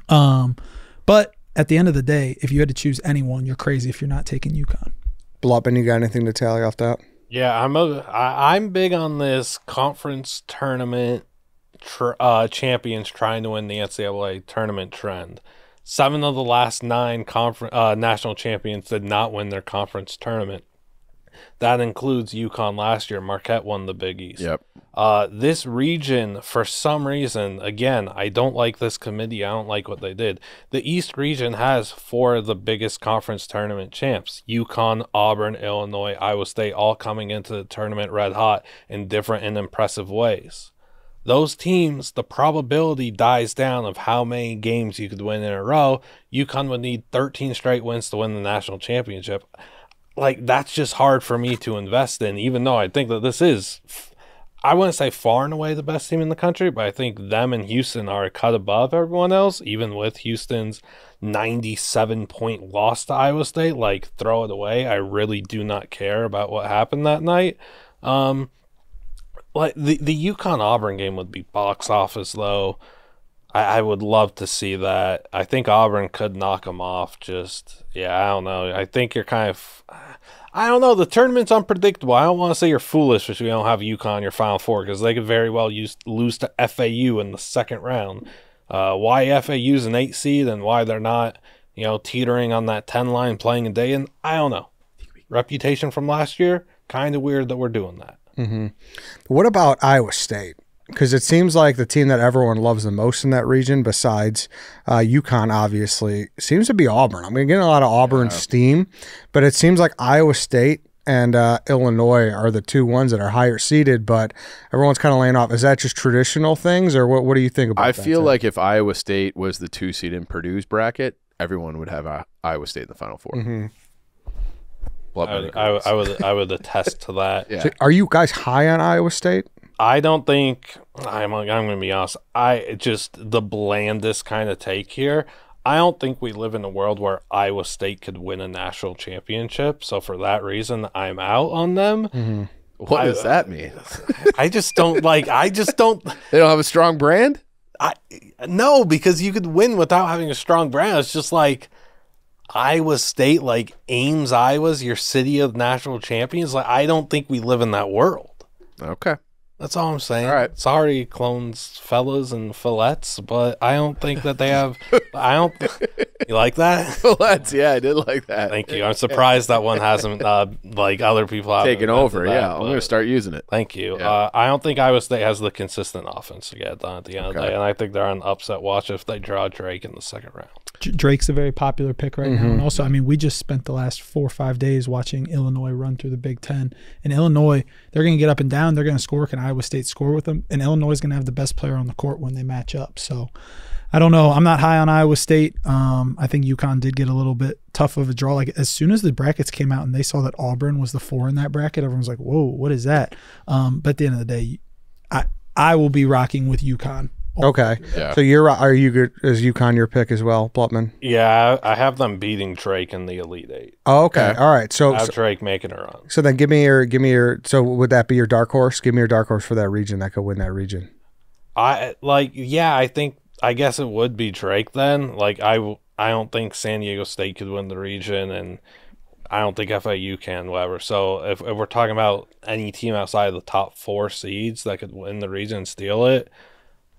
But at the end of the day, if you had to choose anyone, you're crazy if you're not taking UConn. Blubbin, you got anything to tally off that? Yeah, I'm big on this conference tournament champions trying to win the NCAA tournament trend. 7 of the last 9 conference national champions did not win their conference tournament. That includes UConn last year. Marquette won the Big East. Yep. This region, for some reason, again, I don't like this committee. I don't like what they did. The East region has 4 of the biggest conference tournament champs. UConn, Auburn, Illinois, Iowa State, all coming into the tournament red hot in different and impressive ways. Those teams, the probability dies down of how many games you could win in a row. UConn would need 13 straight wins to win the national championship. Like, that's just hard for me to invest in, even though I think that this is, I wouldn't say far and away the best team in the country, but I think them and Houston are a cut above everyone else, even with Houston's 97-point loss to Iowa State. Like, throw it away. I really do not care about what happened that night. Like the UConn-Auburn game would be box office, though. I would love to see that. I think Auburn could knock them off. Just, yeah, I don't know. I think you're kind of, I don't know. The tournament's unpredictable. I don't want to say you're foolish if you don't have UConn in your Final Four, because they could very well lose to FAU in the second round. Why FAU's an 8 seed and why they're not, you know, teetering on that 10 line playing a day, and I don't know. Reputation from last year, kind of weird that we're doing that. Mm-hmm. What about Iowa State? Because it seems like the team that everyone loves the most in that region, besides UConn, obviously, seems to be Auburn. I'm getting a lot of Auburn steam, but it seems like Iowa State and Illinois are the two ones that are higher seeded, but everyone's kind of laying off. Is that just traditional things, or what do you think about that? I feel like if Iowa State was the 2 seed in Purdue's bracket, everyone would have Iowa State in the Final Four. Mm-hmm. I would attest to that. Yeah. So are you guys high on Iowa State? I don't think I'm going to be honest. Just the blandest kind of take here. I don't think we live in a world where Iowa State could win a national championship. So for that reason, I'm out on them. Mm-hmm. What does that mean? I just don't like. I just don't. They don't have a strong brand. No, because you could win without having a strong brand. It's just like. Iowa State, like Ames, Iowa's your city of national champions. Like, I don't think we live in that world. Okay. That's all I'm saying. All right. Sorry, clones, fellas, and fillettes, but I don't think that they have. I don't. You like that? Fillettes, yeah, I did like that. Thank you. I'm surprised that one hasn't, like other people have taken over. That, yeah, I'm going to start using it. Thank you. Yeah. I don't think Iowa State has the consistent offense to get done at the end of the day, and I think they're on upset watch if they draw Drake in the second round. Drake's a very popular pick right now. And also, I mean, we just spent the last 4 or 5 days watching Illinois run through the Big Ten. And Illinois, they're going to get up and down. They're going to score. Can Iowa State score with them? And Illinois is going to have the best player on the court when they match up. So, I don't know. I'm not high on Iowa State. I think UConn did get a little bit tough of a draw. Like, as soon as the brackets came out and they saw that Auburn was the 4 in that bracket, everyone's like, whoa, what is that? But at the end of the day, I will be rocking with UConn Okay. Yeah. So you're right. Are you good? Is UConn your pick as well, Blutman? Yeah, I have them beating Drake in the Elite Eight. Oh, okay. All right. So I have Drake making her on. So then give me your. So would that be your dark horse? Give me your dark horse for that region that could win that region. I guess it would be Drake then. Like I don't think San Diego State could win the region, and I don't think FAU can, whatever. So if we're talking about any team outside of the top four seeds that could win the region and steal it,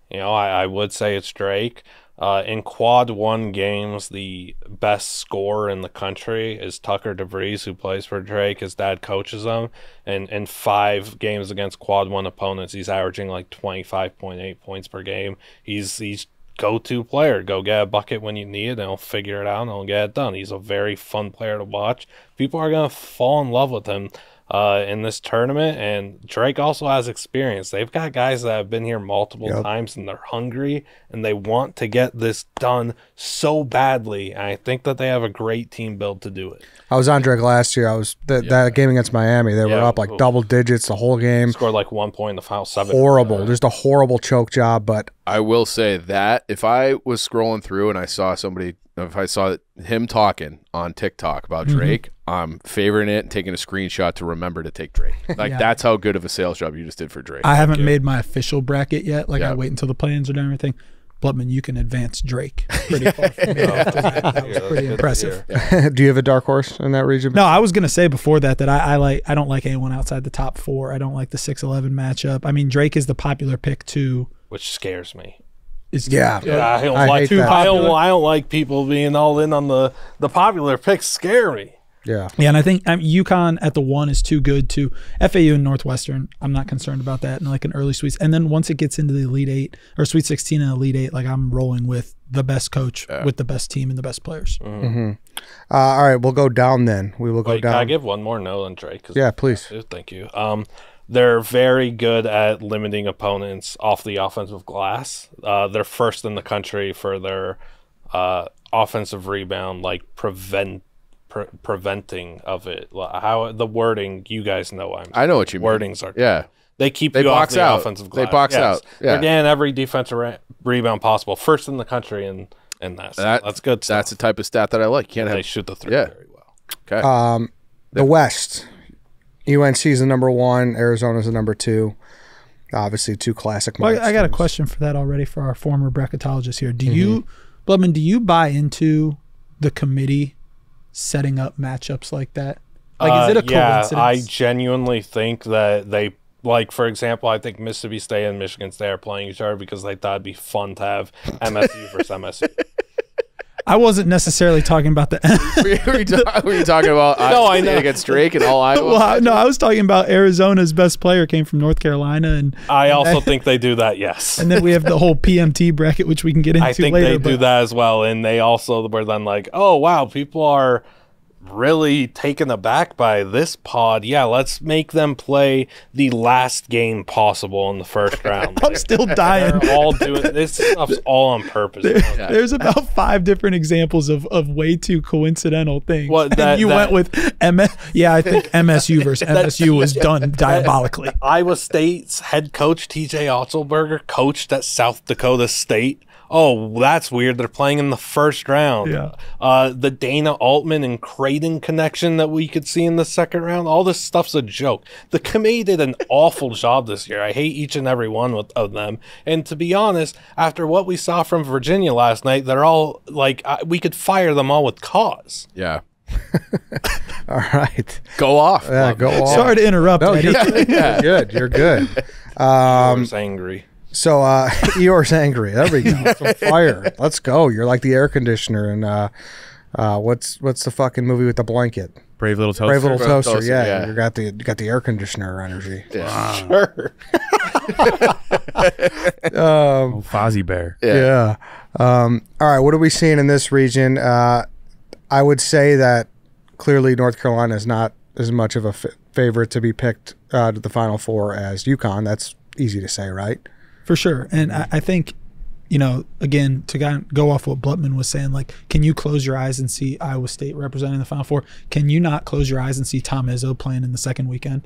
you know, I would say it's Drake. In quad one games, the best scorer in the country is Tucker DeVries, who plays for Drake. His dad coaches him. And in 5 games against quad one opponents, he's averaging like 25.8 points per game. He's go-to player. Go get a bucket when you need it, and he'll figure it out, and he'll get it done. He's a very fun player to watch. People are going to fall in love with him in this tournament, and Drake also has experience. They've got guys that have been here multiple times, and they're hungry, and they want to get this done so badly. And I think that they have a great team build to do it. I was on Drake last year. That game against Miami, they were up like double digits the whole game. Scored like 1 point in the final 7. Horrible. Just a horrible choke job. But I will say that if I was scrolling through and I saw somebody, if I saw him talking on TikTok about Drake, I'm favoring it and taking a screenshot to remember to take Drake. Like that's how good of a sales job you just did for Drake. I haven't made my official bracket yet. Like I wait until the play-ins are done and everything. Blutman, you can advance Drake pretty far from me. That was pretty impressive. Yeah. Do you have a dark horse in that region? No, I was going to say before that I don't like anyone outside the top four. I don't like the 6-11 matchup. I mean, Drake is the popular pick too, which scares me. I don't like people being all in on the popular picks. Scare me. Yeah, and I think UConn at the 1 is too good to FAU and Northwestern. I'm not concerned about that in like an early Sweet. And then once it gets into the Elite Eight or Sweet 16 and Elite Eight, like I'm rolling with the best coach with the best team and the best players. All right, we'll go down then. We will go down. Can I give one more note on Drake? Yeah, please. Thank you. They're very good at limiting opponents off the offensive glass. They're first in the country for their offensive rebound, like preventing of it. How the wording, you guys know. I know what you mean. Wordings are they keep you off the offensive glass. They box out. Yeah. They're getting every defensive rebound possible. First in the country, and that's good stuff. That's the type of stat that I like. They shoot the three very well. Okay. The West. UNC is the #1. Arizona is the #2. Obviously, two classic. I got a question for that already for our former bracketologist here. Do you, Blutman, do you buy into the committee setting up matchups like that? Like, is it a coincidence? I genuinely think that they, like, for example, I think Mississippi State and Michigan State are playing each other because they thought it'd be fun to have MSU versus MSU. I wasn't necessarily talking about the. were you talking about Iowa State against Drake and all Iowa? No, I was talking about Arizona's best player came from North Carolina, and I also think they do that. Yes, and then we have the whole PMT bracket, which we can get into. I think later, they do that as well, and they also were then like, "Oh wow, people are really taken aback by this pod. Yeah, let's make them play the last game possible in the first round." I'm still dying. They're all doing this stuff's all on purpose. There's about 5 different examples of way too coincidental things. You went with MS. Yeah, I think MSU versus MSU was done diabolically. Iowa State's head coach TJ Otzelberger coached at South Dakota State. Oh, that's weird. They're playing in the first round. Yeah. The Dana Altman and Creighton connection that we could see in the second round. All this stuff's a joke. The committee did an awful job this year. I hate each and every one of them. And to be honest, after what we saw from Virginia last night, they're all like, we could fire them all with cause. Yeah. All right. Go off. Yeah, go off. Sorry to interrupt. No, you're good. You're good. I was angry. So Eeyore's angry. There we go. Some fire. Let's go. You're like the air conditioner and what's the fucking movie with the blanket? Brave Little Toaster. Brave Little Toaster. Yeah. You got the air conditioner energy. Yeah. Wow. Sure. Fozzie Bear. Yeah. All right. What are we seeing in this region? I would say that clearly North Carolina is not as much of a favorite to be picked to the Final Four as UConn. That's easy to say, right? For sure. And I think, you know, again, to go off what Blutman was saying, like, can you close your eyes and see Iowa State representing the Final Four? Can you not close your eyes and see Tom Izzo playing in the second weekend?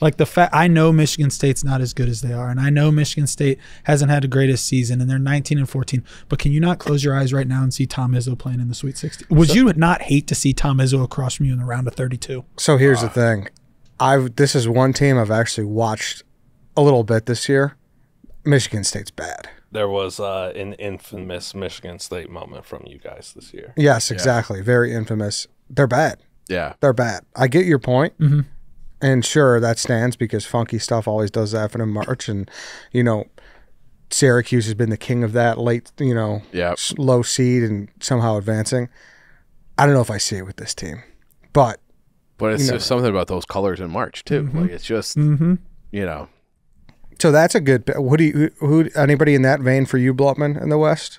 Like the fact, I know Michigan State's not as good as they are, and I know Michigan State hasn't had the greatest season, and they're 19-14. But can you not close your eyes right now and see Tom Izzo playing in the Sweet 16? Would you not hate to see Tom Izzo across from you in the round of 32? So here's the thing, this is one team I've actually watched a little bit this year. Michigan State's bad. There was an infamous Michigan State moment from you guys this year. Yes, exactly. Yeah. Very infamous. They're bad. Yeah, they're bad. I get your point. Mm-hmm. And sure, that stands because funky stuff always does that in March, and you know, Syracuse has been the king of that late, you know, low seed and somehow advancing. I don't know if I see it with this team, but it's just something about those colors in March too. Mm-hmm. Like it's just you know. So that's a good. Who anybody in that vein for you, Blutman, in the West?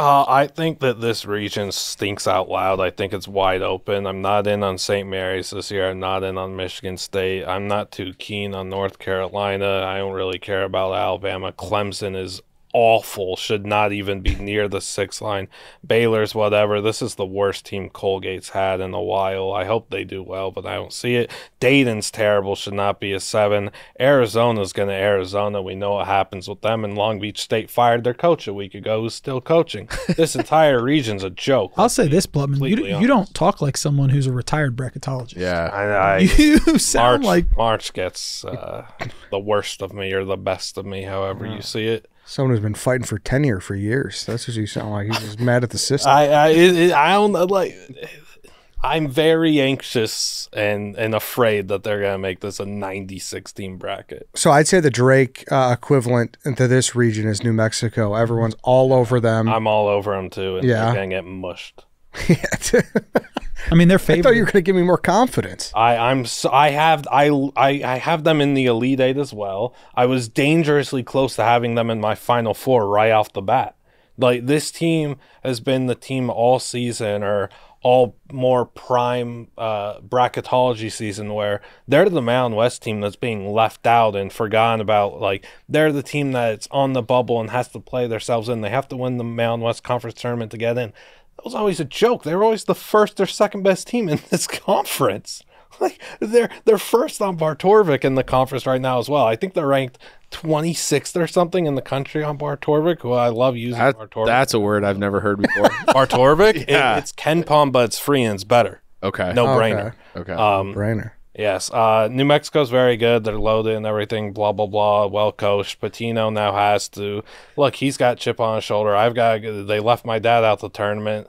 I think that this region stinks out loud. I think it's wide open. I'm not in on St. Mary's this year. I'm not in on Michigan State. I'm not too keen on North Carolina. I don't really care about Alabama. Clemson is awful. Should not even be near the sixth line. Baylor's whatever. This is the worst team Colgate's had in a while. I hope they do well, but I don't see it. Dayton's terrible. Should not be a 7. Arizona's going to Arizona. We know what happens with them. And Long Beach State fired their coach a week ago who's still coaching. This entire region's a joke. I'll say this, Blutman. You don't talk like someone who's a retired bracketologist. Yeah. You sound like... March gets the worst of me or the best of me, however you see it. Someone who's been fighting for tenure for years. That's what you sound like. He's just mad at the system. I don't know. Like, I'm very anxious and afraid that they're going to make this a 90-16 bracket. So I'd say the Drake equivalent to this region is New Mexico. Everyone's all over them. I'm all over them too. And they're going to get mushed. Yeah. I mean, they're favored. I thought you were going to give me more confidence. I have them in the Elite Eight as well. I was dangerously close to having them in my Final Four right off the bat. Like, this team has been the team all season, or all more prime bracketology season, where they're the Mountain West team that's being left out and forgotten about. Like, they're the team that's on the bubble and has to play themselves in. They have to win the Mountain West Conference tournament to get in. That was always a joke. They were always the first or second best team in this conference. Like, they're first on Bartorvik in the conference right now as well. I think they're ranked 26th or something in the country on Bartorvik, who I love using. Bartorvik. That's a word I've never heard before. Bartorvik? Yeah. It's Ken Palm, but it's free and it's better. Okay. No brainer. Okay. Brainer. Yes. New Mexico's very good. They're loaded and everything, blah, blah, blah. Well coached. Patino now has to. Look, he's got chip on his shoulder. They left my dad out the tournament.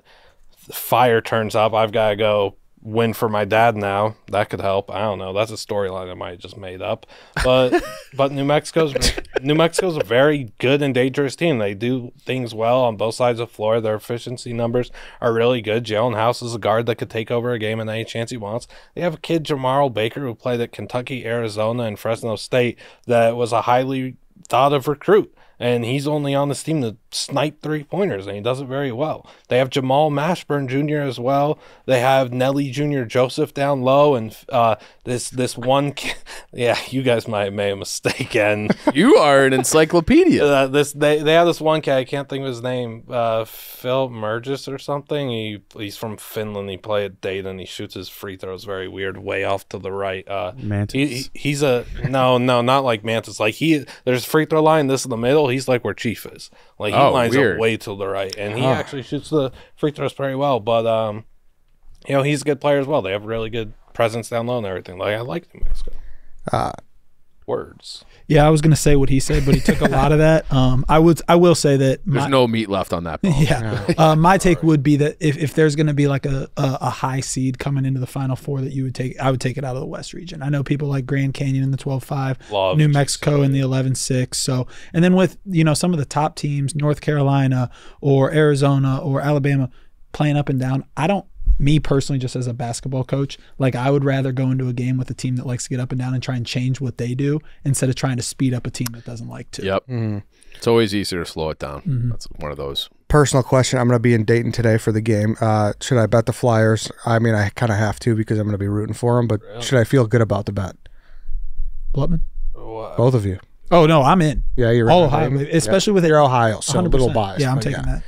Fire turns up. I've got to go win for my dad now. That could help. I don't know. That's a storyline I might have just made up. But New Mexico's a very good and dangerous team. They do things well on both sides of the floor. Their efficiency numbers are really good. Jalen House is a guard that could take over a game in any chance he wants. They have a kid, Jamarl Baker, who played at Kentucky, Arizona, and Fresno State, that was a highly thought of recruit. And he's only on this team to snipe three-pointers, and he does it very well. They have Jamal Mashburn Jr. as well. They have Nelly Jr. Joseph down low, and this one kid. Yeah, you guys might have made a mistake. And you are an encyclopedia. They have this one kid. I can't think of his name. Phil Mergis or something. He's from Finland. He played at Dayton. He shoots his free throws very weird, way off to the right. Mantis. He's a no, not like Mantis. Like there's free throw line. This in the middle. He's like where Chief is. Like, he lines up way to the right, and he actually shoots the free throws pretty well. But you know, he's a good player as well. They have really good presence down low and everything. Like, I like New Mexico. Words. Yeah, I was gonna say what he said, but he took a lot of that. I will say that there's no meat left on that ball. Yeah. My take would be that if there's gonna be like a high seed coming into the Final Four, that I would take it out of the West region. I know people like Grand Canyon in the 12-5, New Mexico in the 11-6. So, and then with, you know, some of the top teams, North Carolina or Arizona or Alabama, playing up and down. Me personally, just as a basketball coach, like, I would rather go into a game with a team that likes to get up and down and try and change what they do instead of trying to speed up a team that doesn't like to. Yep. Mm. It's always easier to slow it down. Mm-hmm. That's one of those. Personal question. I'm going to be in Dayton today for the game. Should I bet the Flyers? I mean, I kind of have to because I'm going to be rooting for them, but really? Should I feel good about the bet? Blutman? Wow. Both of you. Oh, no, I'm in. Yeah, you're in. Ohio, especially with your Ohio, so 100%. A little biased. Yeah, I'm taking that.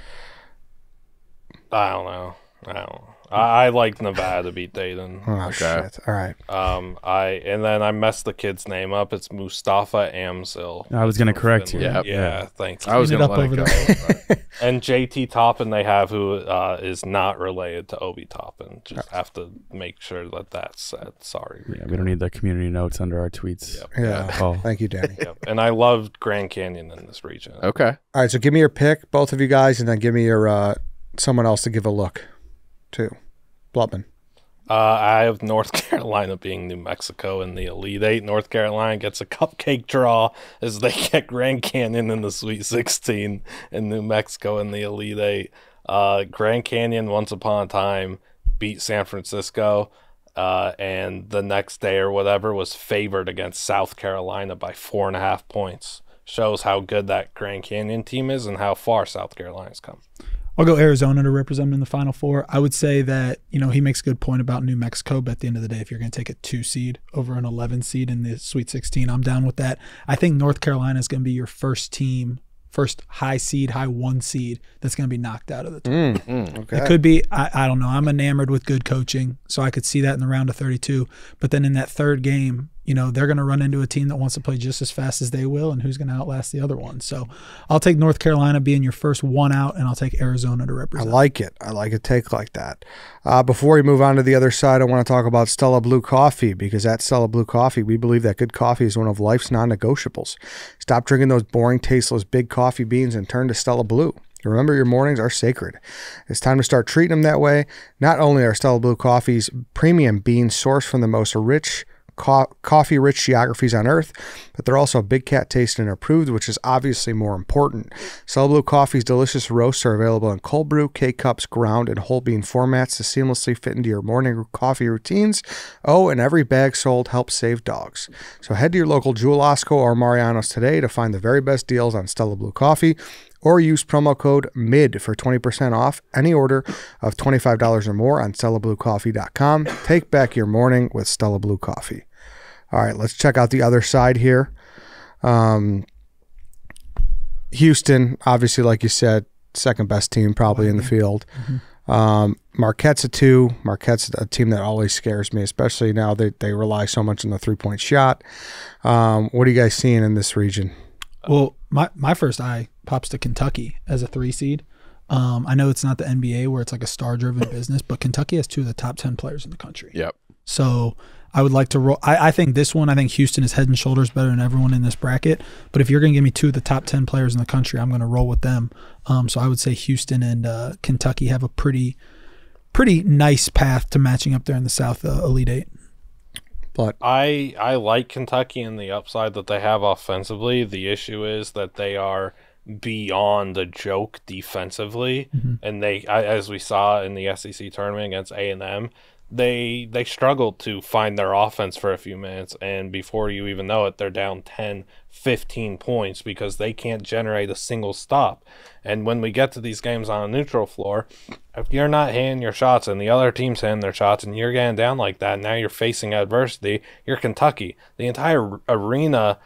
I don't know. I liked Nevada to beat Dayton. Oh, okay. Shit. All right. And then I messed the kid's name up. It's Mustafa Amzil. I was going to correct you. Yeah. Yeah. Thanks. I was going to let it go. And JT Toppin they have, who is not related to Obi Toppin. Just have to make sure that that's said. Sorry. Yeah, we don't need the community notes under our tweets. Yep. Yeah. Oh. Thank you, Danny. Yep. And I loved Grand Canyon in this region. Okay. All right. So give me your pick, both of you guys, and then give me your someone else to give a look. Two. Blubman. I have North Carolina being New Mexico in the Elite Eight. North Carolina gets a cupcake draw as they get Grand Canyon in the Sweet 16 and New Mexico in the Elite Eight. Grand Canyon, once upon a time, beat San Francisco, and the next day or whatever was favored against South Carolina by 4.5 points. Shows how good that Grand Canyon team is and how far South Carolina's come. I'll go Arizona to represent him in the Final Four. I would say that, you know, he makes a good point about New Mexico, but at the end of the day, if you're going to take a 2 seed over an 11 seed in the Sweet 16, I'm down with that. I think North Carolina is going to be your first team, first high seed, high 1 seed that's going to be knocked out of the tournament. Okay. It could be, I don't know. I'm enamored with good coaching, so I could see that in the round of 32. But then in that third game, you know, they're going to run into a team that wants to play just as fast as they will, and who's going to outlast the other one. So I'll take North Carolina being your first one out, and I'll take Arizona to represent. I like it. I like a take like that. Before we move on to the other side, I want to talk about Stella Blue Coffee, because at Stella Blue Coffee, we believe that good coffee is one of life's non-negotiables. Stop drinking those boring, tasteless, big coffee beans and turn to Stella Blue. Remember, your mornings are sacred. It's time to start treating them that way. Not only are Stella Blue Coffee's premium beans sourced from the most rich coffee-rich geographies on earth, but they're also Big Cat tasted and approved, which is obviously more important. Stella Blue Coffee's delicious roasts are available in cold brew, K-cups, ground, and whole bean formats to seamlessly fit into your morning coffee routines. Oh, and every bag sold helps save dogs. So head to your local Jewel Osco or Mariano's today to find the very best deals on Stella Blue Coffee, or use promo code MID for 20% off any order of $25 or more on StellaBlueCoffee.com. Take back your morning with Stella Blue Coffee. All right, let's check out the other side here. Houston, obviously, like you said, second best team probably in the field. Marquette's a 2. Marquette's a team that always scares me, especially now that they rely so much on the three-point shot. What are you guys seeing in this region? Well, my first eye pops to Kentucky as a 3 seed. I know it's not the NBA where it's like a star-driven business, but Kentucky has 2 of the top 10 players in the country. Yep. So I would like to roll. I think this one, I think Houston is head and shoulders better than everyone in this bracket. But if you're going to give me 2 of the top 10 players in the country, I'm going to roll with them. So I would say Houston and Kentucky have a pretty nice path to matching up there in the South Elite Eight. But I like Kentucky and the upside that they have offensively. The issue is that they are beyond a joke defensively, and they, as we saw in the SEC tournament against A&M, they struggled to find their offense for a few minutes, and before you even know it, they're down 10-15 points because they can't generate a single stop. And when we get to these games on a neutral floor, if you're not hitting your shots and the other team's hitting their shots and you're getting down like that, now you're facing adversity. You're Kentucky. The entire arena,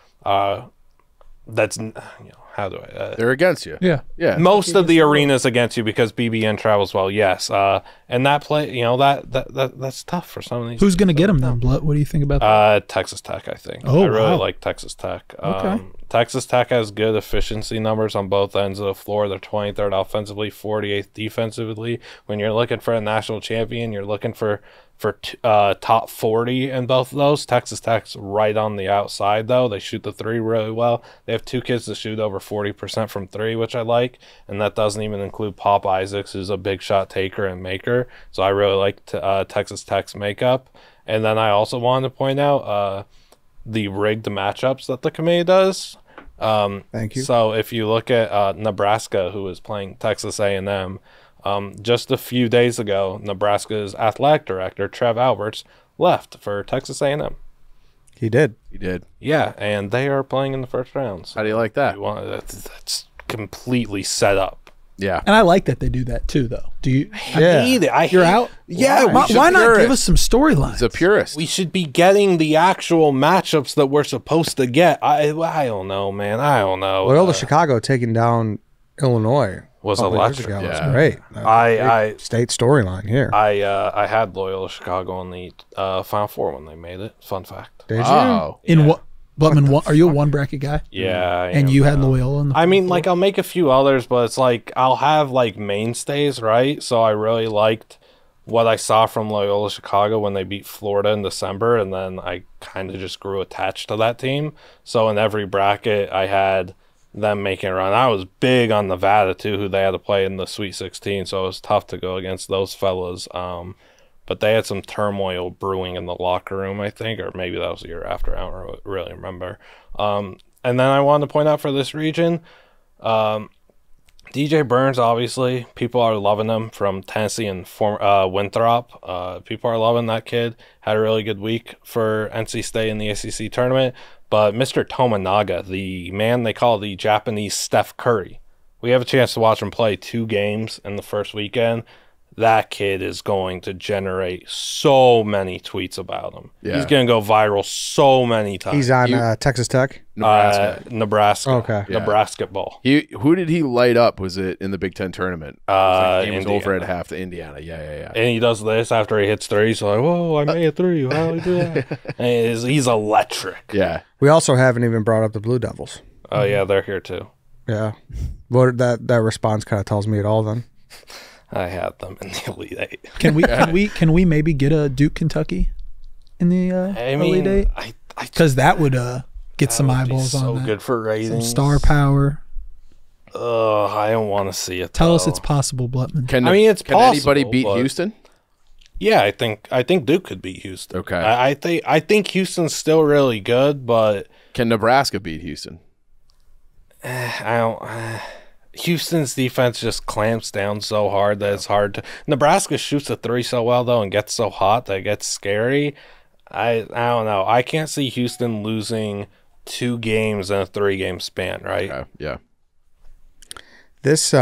that's, you know, how do I? They're against you. Yeah, yeah. Most of the arenas against you because BBN travels well. Yes, and that play, you know, that's tough for some of these. Who's going to get them then, Blutt? What do you think about that? Texas Tech, I think. Oh, I really like Texas Tech. Okay. Texas Tech has good efficiency numbers on both ends of the floor. They're 23rd offensively, 48th defensively. When you're looking for a national champion, you're looking for top 40 in both of those. Texas Tech's right on the outside, though. They shoot the 3 really well. They have 2 kids that shoot over 40% from 3, which I like, and that doesn't even include Pop Isaacs, who's a big shot taker and maker. So I really like Texas Tech's makeup. And then I also wanted to point out the rigged matchups that the committee does. Thank you. So if you look at Nebraska, who is playing Texas A&M, just a few days ago, Nebraska's athletic director, Trev Alberts, left for Texas A&M. He did. He did. Yeah, and they are playing in the first round. So how do you like that? That's completely set up. Yeah. And I like that they do that too, though. Do you? I hate it. You're out? Yeah. Why not give us some storylines? He's a purist. We should be getting the actual matchups that we're supposed to get. I don't know, man. I don't know. Loyola Chicago taking down Illinois. was electric. Yeah. It was great. I state storyline here. I had Loyola Chicago in the Final Four when they made it. Fun fact. Did you? Oh, yeah. In what? Blutman, are you a one bracket guy? Yeah. And you had Loyola in the Final Four? Like, I'll make a few others, but it's like I'll have like mainstays, right? So I really liked what I saw from Loyola Chicago when they beat Florida in December, and then I kind of just grew attached to that team. So in every bracket, I had them making a run. I was big on Nevada, too, who they had to play in the Sweet 16, so it was tough to go against those fellas. But they had some turmoil brewing in the locker room, I think, or maybe that was the year after. I don't really remember. And then I wanted to point out for this region, DJ Burns, obviously. People are loving him from Tennessee and Winthrop. People are loving that kid. Had a really good week for NC State in the ACC tournament. But Mr. Tominaga, the man they call the Japanese Steph Curry, we have a chance to watch him play 2 games in the first weekend. That kid is going to generate so many tweets about him. Yeah. He's going to go viral so many times. He's on Texas Tech? Nebraska. Nebraska. Okay. Yeah. Nebraska ball. Who did he light up? Was it in the Big Ten tournament? He was over at half to Indiana. Yeah, yeah, yeah. And he does this after he hits 3. He's like, whoa, I made a 3. How do I do that? And he's electric. Yeah. We also haven't even brought up the Blue Devils. Oh, yeah, they're here too. Yeah. Well, that response kind of tells me it all then. I had them in the Elite Eight. Can we maybe get a Duke Kentucky in the Elite Eight? Because that would get some eyeballs on that. So good for ratings. Some star power. I don't want to see it. Tell us it's possible, Blutman. Can anybody beat Houston? Yeah, I think Duke could beat Houston. Okay. I think Houston's still really good, but can Nebraska beat Houston? I don't. Houston's defense just clamps down so hard that it's hard to. Nebraska shoots a 3 so well though and gets so hot that it gets scary. I don't know. I can't see Houston losing 2 games in a 3-game span, right? Okay. Yeah. This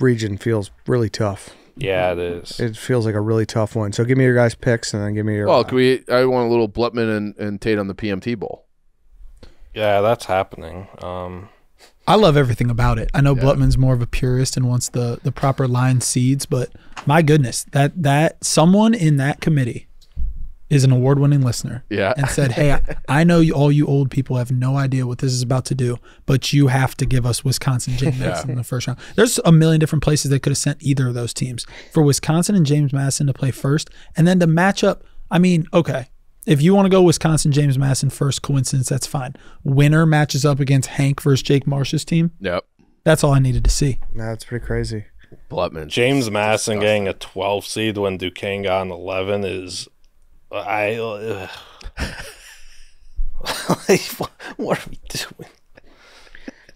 region feels really tough. Yeah, it is. It feels like a really tough one. So give me your guys' picks and then give me your. Well, I want a little Blutman and Tate on the PMT Bowl. Yeah, that's happening. I love everything about it. I know Blutman's more of a purist and wants the proper line seeds, but my goodness, that someone in that committee is an award-winning listener. Yeah. And said, hey, I know all you old people have no idea what this is about to do, but you have to give us Wisconsin James Madison in the first round. There's a million different places they could have sent either of those teams. For Wisconsin and James Madison to play first and then to match up, I mean, okay. If you want to go Wisconsin, James Madison first, coincidence, that's fine. Winner matches up against Hank versus Jake Marsh's team. Yep. That's all I needed to see. No, that's pretty crazy. Blutman. James Madison getting a 12 seed when Duquesne got an 11 is what are we doing?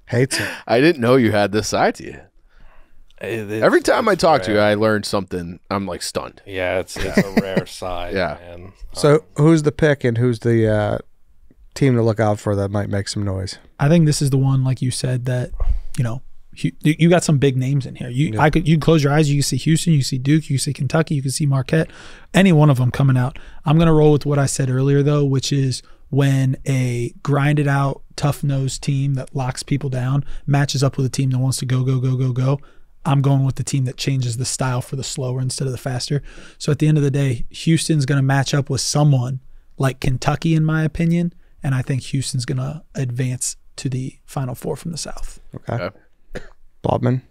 Hates it. I didn't know you had this side to you. Every time I talk to you, I learn something. I'm like stunned. Yeah, it's a rare side. Yeah. Man. So who's the pick and who's the team to look out for that might make some noise? I think this is the one, like you said, that you got some big names in here. You close your eyes, you can see Houston, you see Duke, you see Kentucky, you can see Marquette, any one of them coming out. I'm gonna roll with what I said earlier though, which is when a grinded out, tough nosed team that locks people down matches up with a team that wants to go, go, go, go, go. I'm going with the team that changes the style for the slower instead of the faster. So at the end of the day, Houston's going to match up with someone like Kentucky, in my opinion, and I think Houston's going to advance to the Final Four from the South. Okay. Blutman.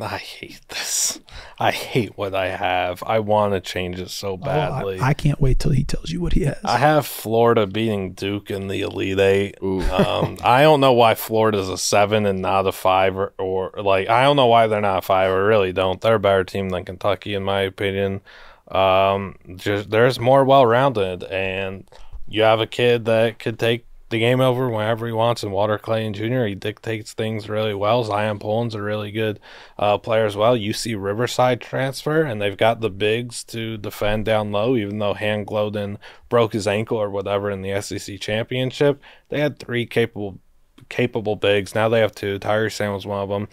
I hate this. I hate what I have. I want to change it so badly. I can't wait till he tells you what he has. I have Florida beating Duke in the Elite Eight. I don't know why Florida's a 7 and not a 5, or like I don't know why they're not a 5. I really don't. They're a better team than Kentucky, in my opinion. There's more well-rounded, and you have a kid that could take the game over whenever he wants, and Walter Clayton Jr., he dictates things really well. Zion Pullins a really good player as well. UC Riverside transfer, and they've got the bigs to defend down low, even though Han Gloden broke his ankle or whatever in the SEC championship. They had 3 capable bigs. Now they have 2. Tyree Sam was one of them.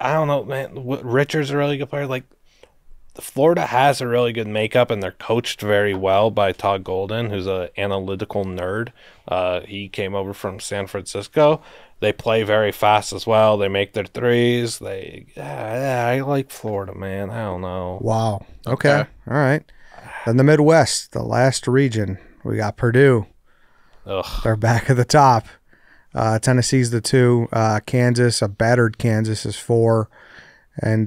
I don't know, man. Richards a really good player. Like, Florida has a really good makeup, and they're coached very well by Todd Golden, who's an analytical nerd. He came over from San Francisco. They play very fast as well. They make their threes. I like Florida, man. I don't know. Wow. Okay. All right. Then the Midwest, the last region, we got Purdue. Ugh. They're back at the top. Tennessee's the 2. Kansas, a battered Kansas, is 4. And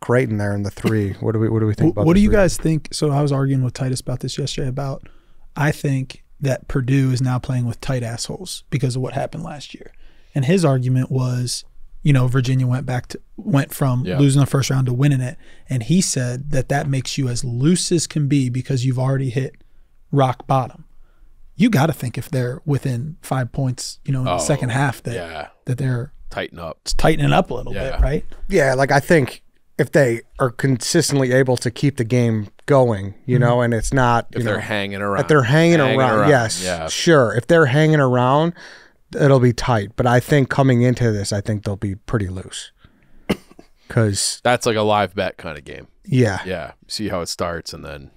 Creighton there in the 3. What do we think about? What do you guys think? So I was arguing with Titus about this yesterday about, I think that Purdue is now playing with tight assholes because of what happened last year. And his argument was, you know, Virginia went from losing the first round to winning it, and he said that makes you as loose as can be because you've already hit rock bottom. You got to think if they're within 5 points, you know, in the second half that they're tightening up a little bit, right? Yeah, like I think if they are consistently able to keep the game going, you know, and it's not if they're hanging around, yes, yeah. Sure. If they're hanging around, it'll be tight. But I think coming into this, I think they'll be pretty loose because that's like a live bet kind of game. Yeah, yeah. See how it starts, and then.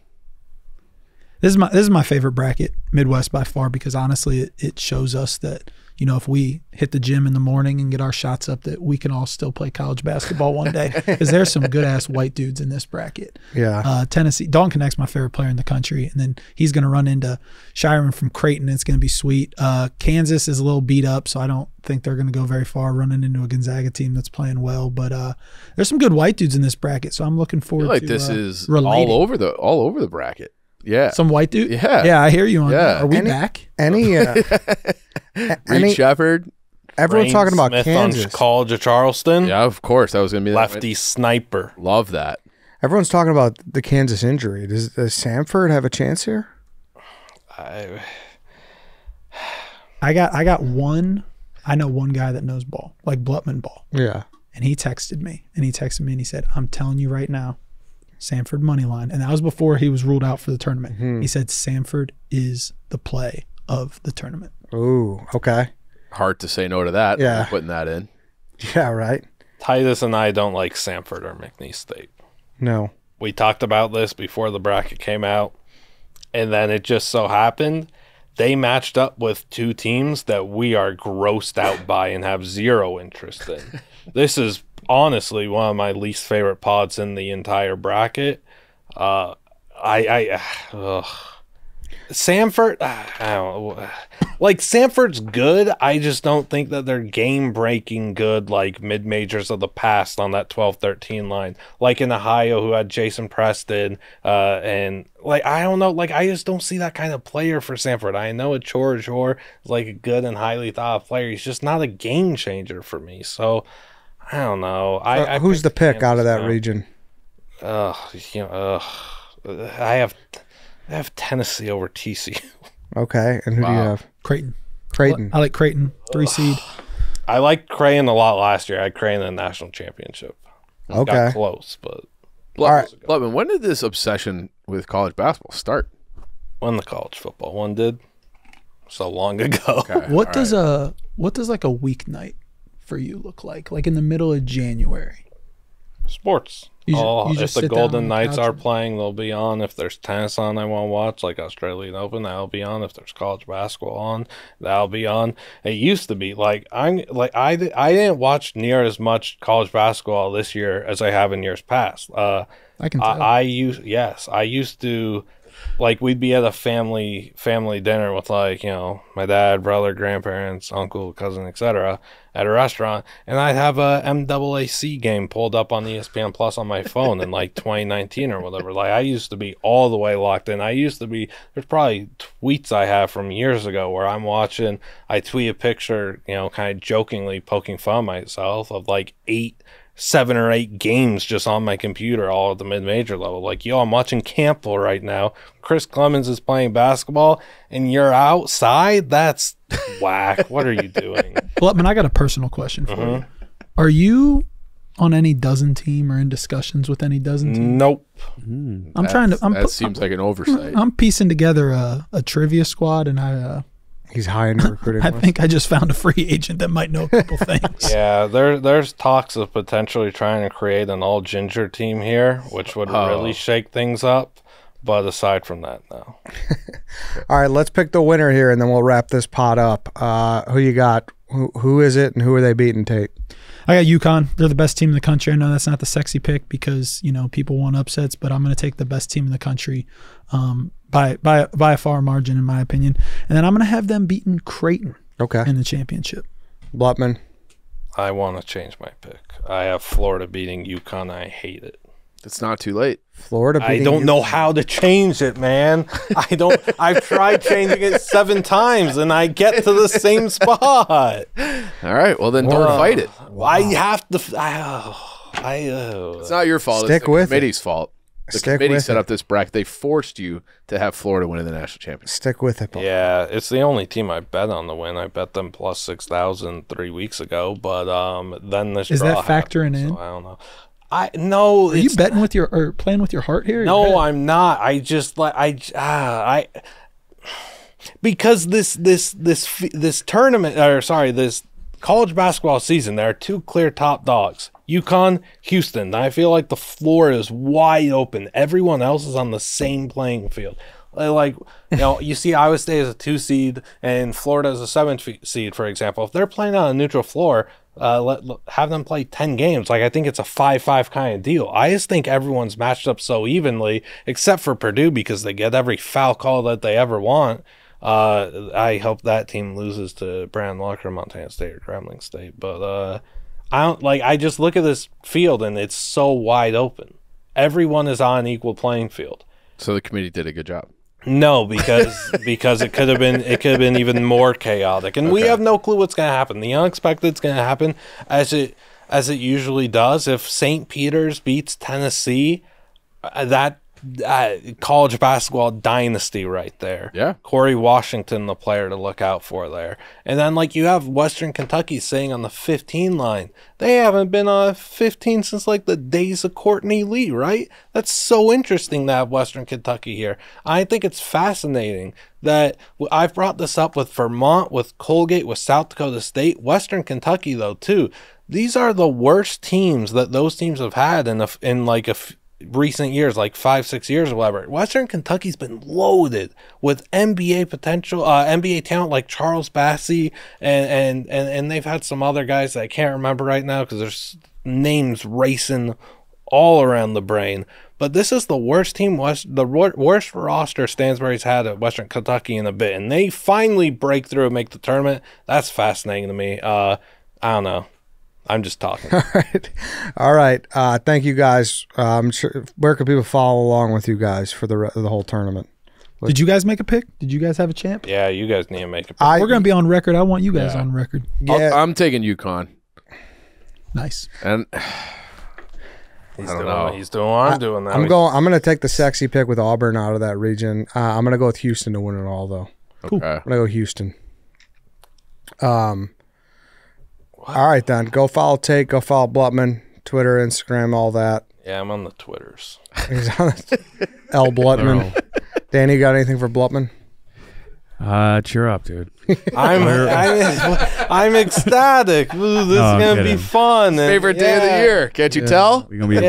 This is my favorite bracket, Midwest by far, because honestly, it shows us that, you know, if we hit the gym in the morning and get our shots up, that we can all still play college basketball one day. Because there's some good ass white dudes in this bracket. Yeah, Tennessee. Don Connect's my favorite player in the country, and then he's going to run into Shireman from Creighton. And it's going to be sweet. Kansas is a little beat up, so I don't think they're going to go very far. Running into a Gonzaga team that's playing well, but there's some good white dudes in this bracket, so I'm looking forward. I feel like to this is relating. all over the bracket. Yeah, some white dude. Yeah, yeah, I hear you on that. Are we back? Reed Shepard. Everyone's talking about Smith Kansas on College of Charleston. Yeah, of course, that was going to be lefty sniper. Love that. Everyone's talking about the Kansas injury. Does Samford have a chance here? I got one. I know one guy that knows ball, like Blutman ball. Yeah, and he texted me and he said, "I'm telling you right now." Samford money line, and that was before he was ruled out for the tournament. He said Samford is the play of the tournament. Oh, okay. Hard to say no to that. Yeah, putting that in. Yeah, right. Titus and I don't like Samford or McNeese State. No, we talked about this before the bracket came out, and then it just so happened they matched up with two teams that we are grossed out by and have zero interest in. This is honestly one of my least favorite pods in the entire bracket. Samford, I don't know. Like, Samford's good. I just don't think that they're game-breaking good like mid-majors of the past on that 12-13 line. Like in Ohio, who had Jason Preston. And, like, I don't know. Like, I just don't see that kind of player for Samford. I know Achor is, like, a good and highly thought-out player. He's just not a game-changer for me. So, I don't know. Who's the pick out of that region? I have Tennessee over TCU. Okay, and who do you have? Creighton. I like Creighton, 3 seed. I liked Creighton a lot last year. I had Creighton in the national championship. Okay, got close, but all right. Blutman, when did this obsession with college basketball start? When the college football one did, so long ago. Okay, what does like a weeknight for you look like in the middle of January? Sports. If the Golden Knights are playing, they'll be on. If there's tennis on I want to watch, like Australian Open, that'll be on. If there's college basketball on, that'll be on. It used to be like I didn't watch near as much college basketball this year as I have in years past. I can tell. I used to like, we'd be at a family dinner with, like, you know, my dad, brother, grandparents, uncle, cousin, etc., at a restaurant, and I'd have a MAAC game pulled up on ESPN Plus on my phone in like 2019 or whatever. Like, I used to be all the way locked in. I used to be, there's probably tweets I have from years ago where I'm watching, I tweet a picture, you know, kind of jokingly poking fun at myself of like 7 or 8 games just on my computer, all at the mid-major level. Like, yo, I'm watching Campbell right now. Chris Clemens is playing basketball, and you're outside? That's whack. What are you doing? Blutman, I got a personal question for you. Are you on any dozen team or in discussions with any dozen team? Nope. I'm trying to. That seems like an oversight. I'm piecing together a trivia squad, and I He's high in the recruiting list. I think I just found a free agent that might know a couple things. Yeah, there's talks of potentially trying to create an all-ginger team here, which would really shake things up. But aside from that, no. All right, let's pick the winner here, and then we'll wrap this pot up. Who you got? Who is it, and who are they beating, Tate? I got UConn. They're the best team in the country. I know that's not the sexy pick because, you know, people want upsets, but I'm going to take the best team in the country by a far margin, in my opinion. And then I'm going to have them beating Creighton in the championship. Blutman. I want to change my pick. I have Florida beating UConn. I hate it. It's not too late. Florida beating I don't know how to change it, man. I don't. I've tried changing it 7 times, and I get to the same spot. All right. Well, then don't fight it. Wow. I have to. It's not your fault. Stick with it. It's the committee's fault. The committee set up this bracket. They forced you to have Florida win in the national championship. Stick with it, Paul. Yeah, it's the only team I bet on the win. I bet them plus 6,000 3 weeks ago, but then this is that factoring in? So I don't know. No. Are you betting with your or playing with your heart here? No, I'm not. I just like because this tournament or sorry this college basketball season there are two clear top dogs: UConn, Houston. I feel like the floor is wide open. Everyone else is on the same playing field. Like, you know, you see Iowa State as a 2 seed and Florida as a 7 seed, for example. If they're playing on a neutral floor, have them play 10 games. Like, I think it's a 5-5 kind of deal. I just think everyone's matched up so evenly, except for Purdue because they get every foul call that they ever want. I hope that team loses to Brown Lock or Montana State or Grambling State. But I don't like. I just look at this field and it's so wide open. Everyone is on an equal playing field. So the committee did a good job. No, because it could have been even more chaotic, and we have no clue what's going to happen. The unexpected's going to happen, as it usually does. If St. Peter's beats Tennessee, that college basketball dynasty right there. Yeah, Corey Washington, the player to look out for there. And then like you have Western Kentucky sitting on the 15 line. They haven't been on 15 since like the days of Courtney Lee, right? That's so interesting to have Western Kentucky here. I think it's fascinating that I've brought this up with Vermont, with Colgate, with South Dakota State, Western Kentucky though too. These are the worst teams that those teams have had in recent years, like 5-6 years or whatever. Western Kentucky's been loaded with NBA potential, NBA talent like Charles Bassey, and they've had some other guys that I can't remember right now because there's names racing all around the brain. But this is the worst team, the worst roster Stansbury's had at Western Kentucky in a bit, and they finally break through and make the tournament. That's fascinating to me. I don't know. I'm just talking. All right. All right. Thank you guys. I'm sure, where can people follow along with you guys for the whole tournament? Did you guys make a pick? Did you guys have a champ? Yeah, you guys need to make a pick. We're going to be on record. I want you guys on record. Yeah. I'm taking UConn. Nice. And he's doing what he's doing. I'm doing that. I'm going to take the sexy pick with Auburn out of that region. I'm going to go with Houston to win it all, though. Cool. I'm going to go Houston. All right, then. Go follow Tate. Go follow Blutman. Twitter, Instagram, all that. Yeah, I'm on the Twitters. He's on the L. Blutman. Danny, you got anything for Blutman? Cheer up, dude. I'm ecstatic. Ooh, this is going to be fun. Favorite day of the year. Can't you tell? We're going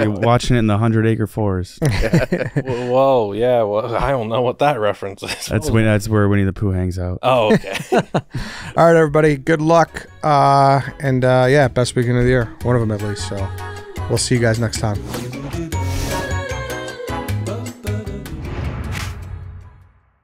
to be watching it in the 100-acre forest. Whoa, yeah. Well, I don't know what that reference is. That's where Winnie the Pooh hangs out. Oh, okay. All right, everybody. Good luck. Best weekend of the year. One of them, at least. So we'll see you guys next time.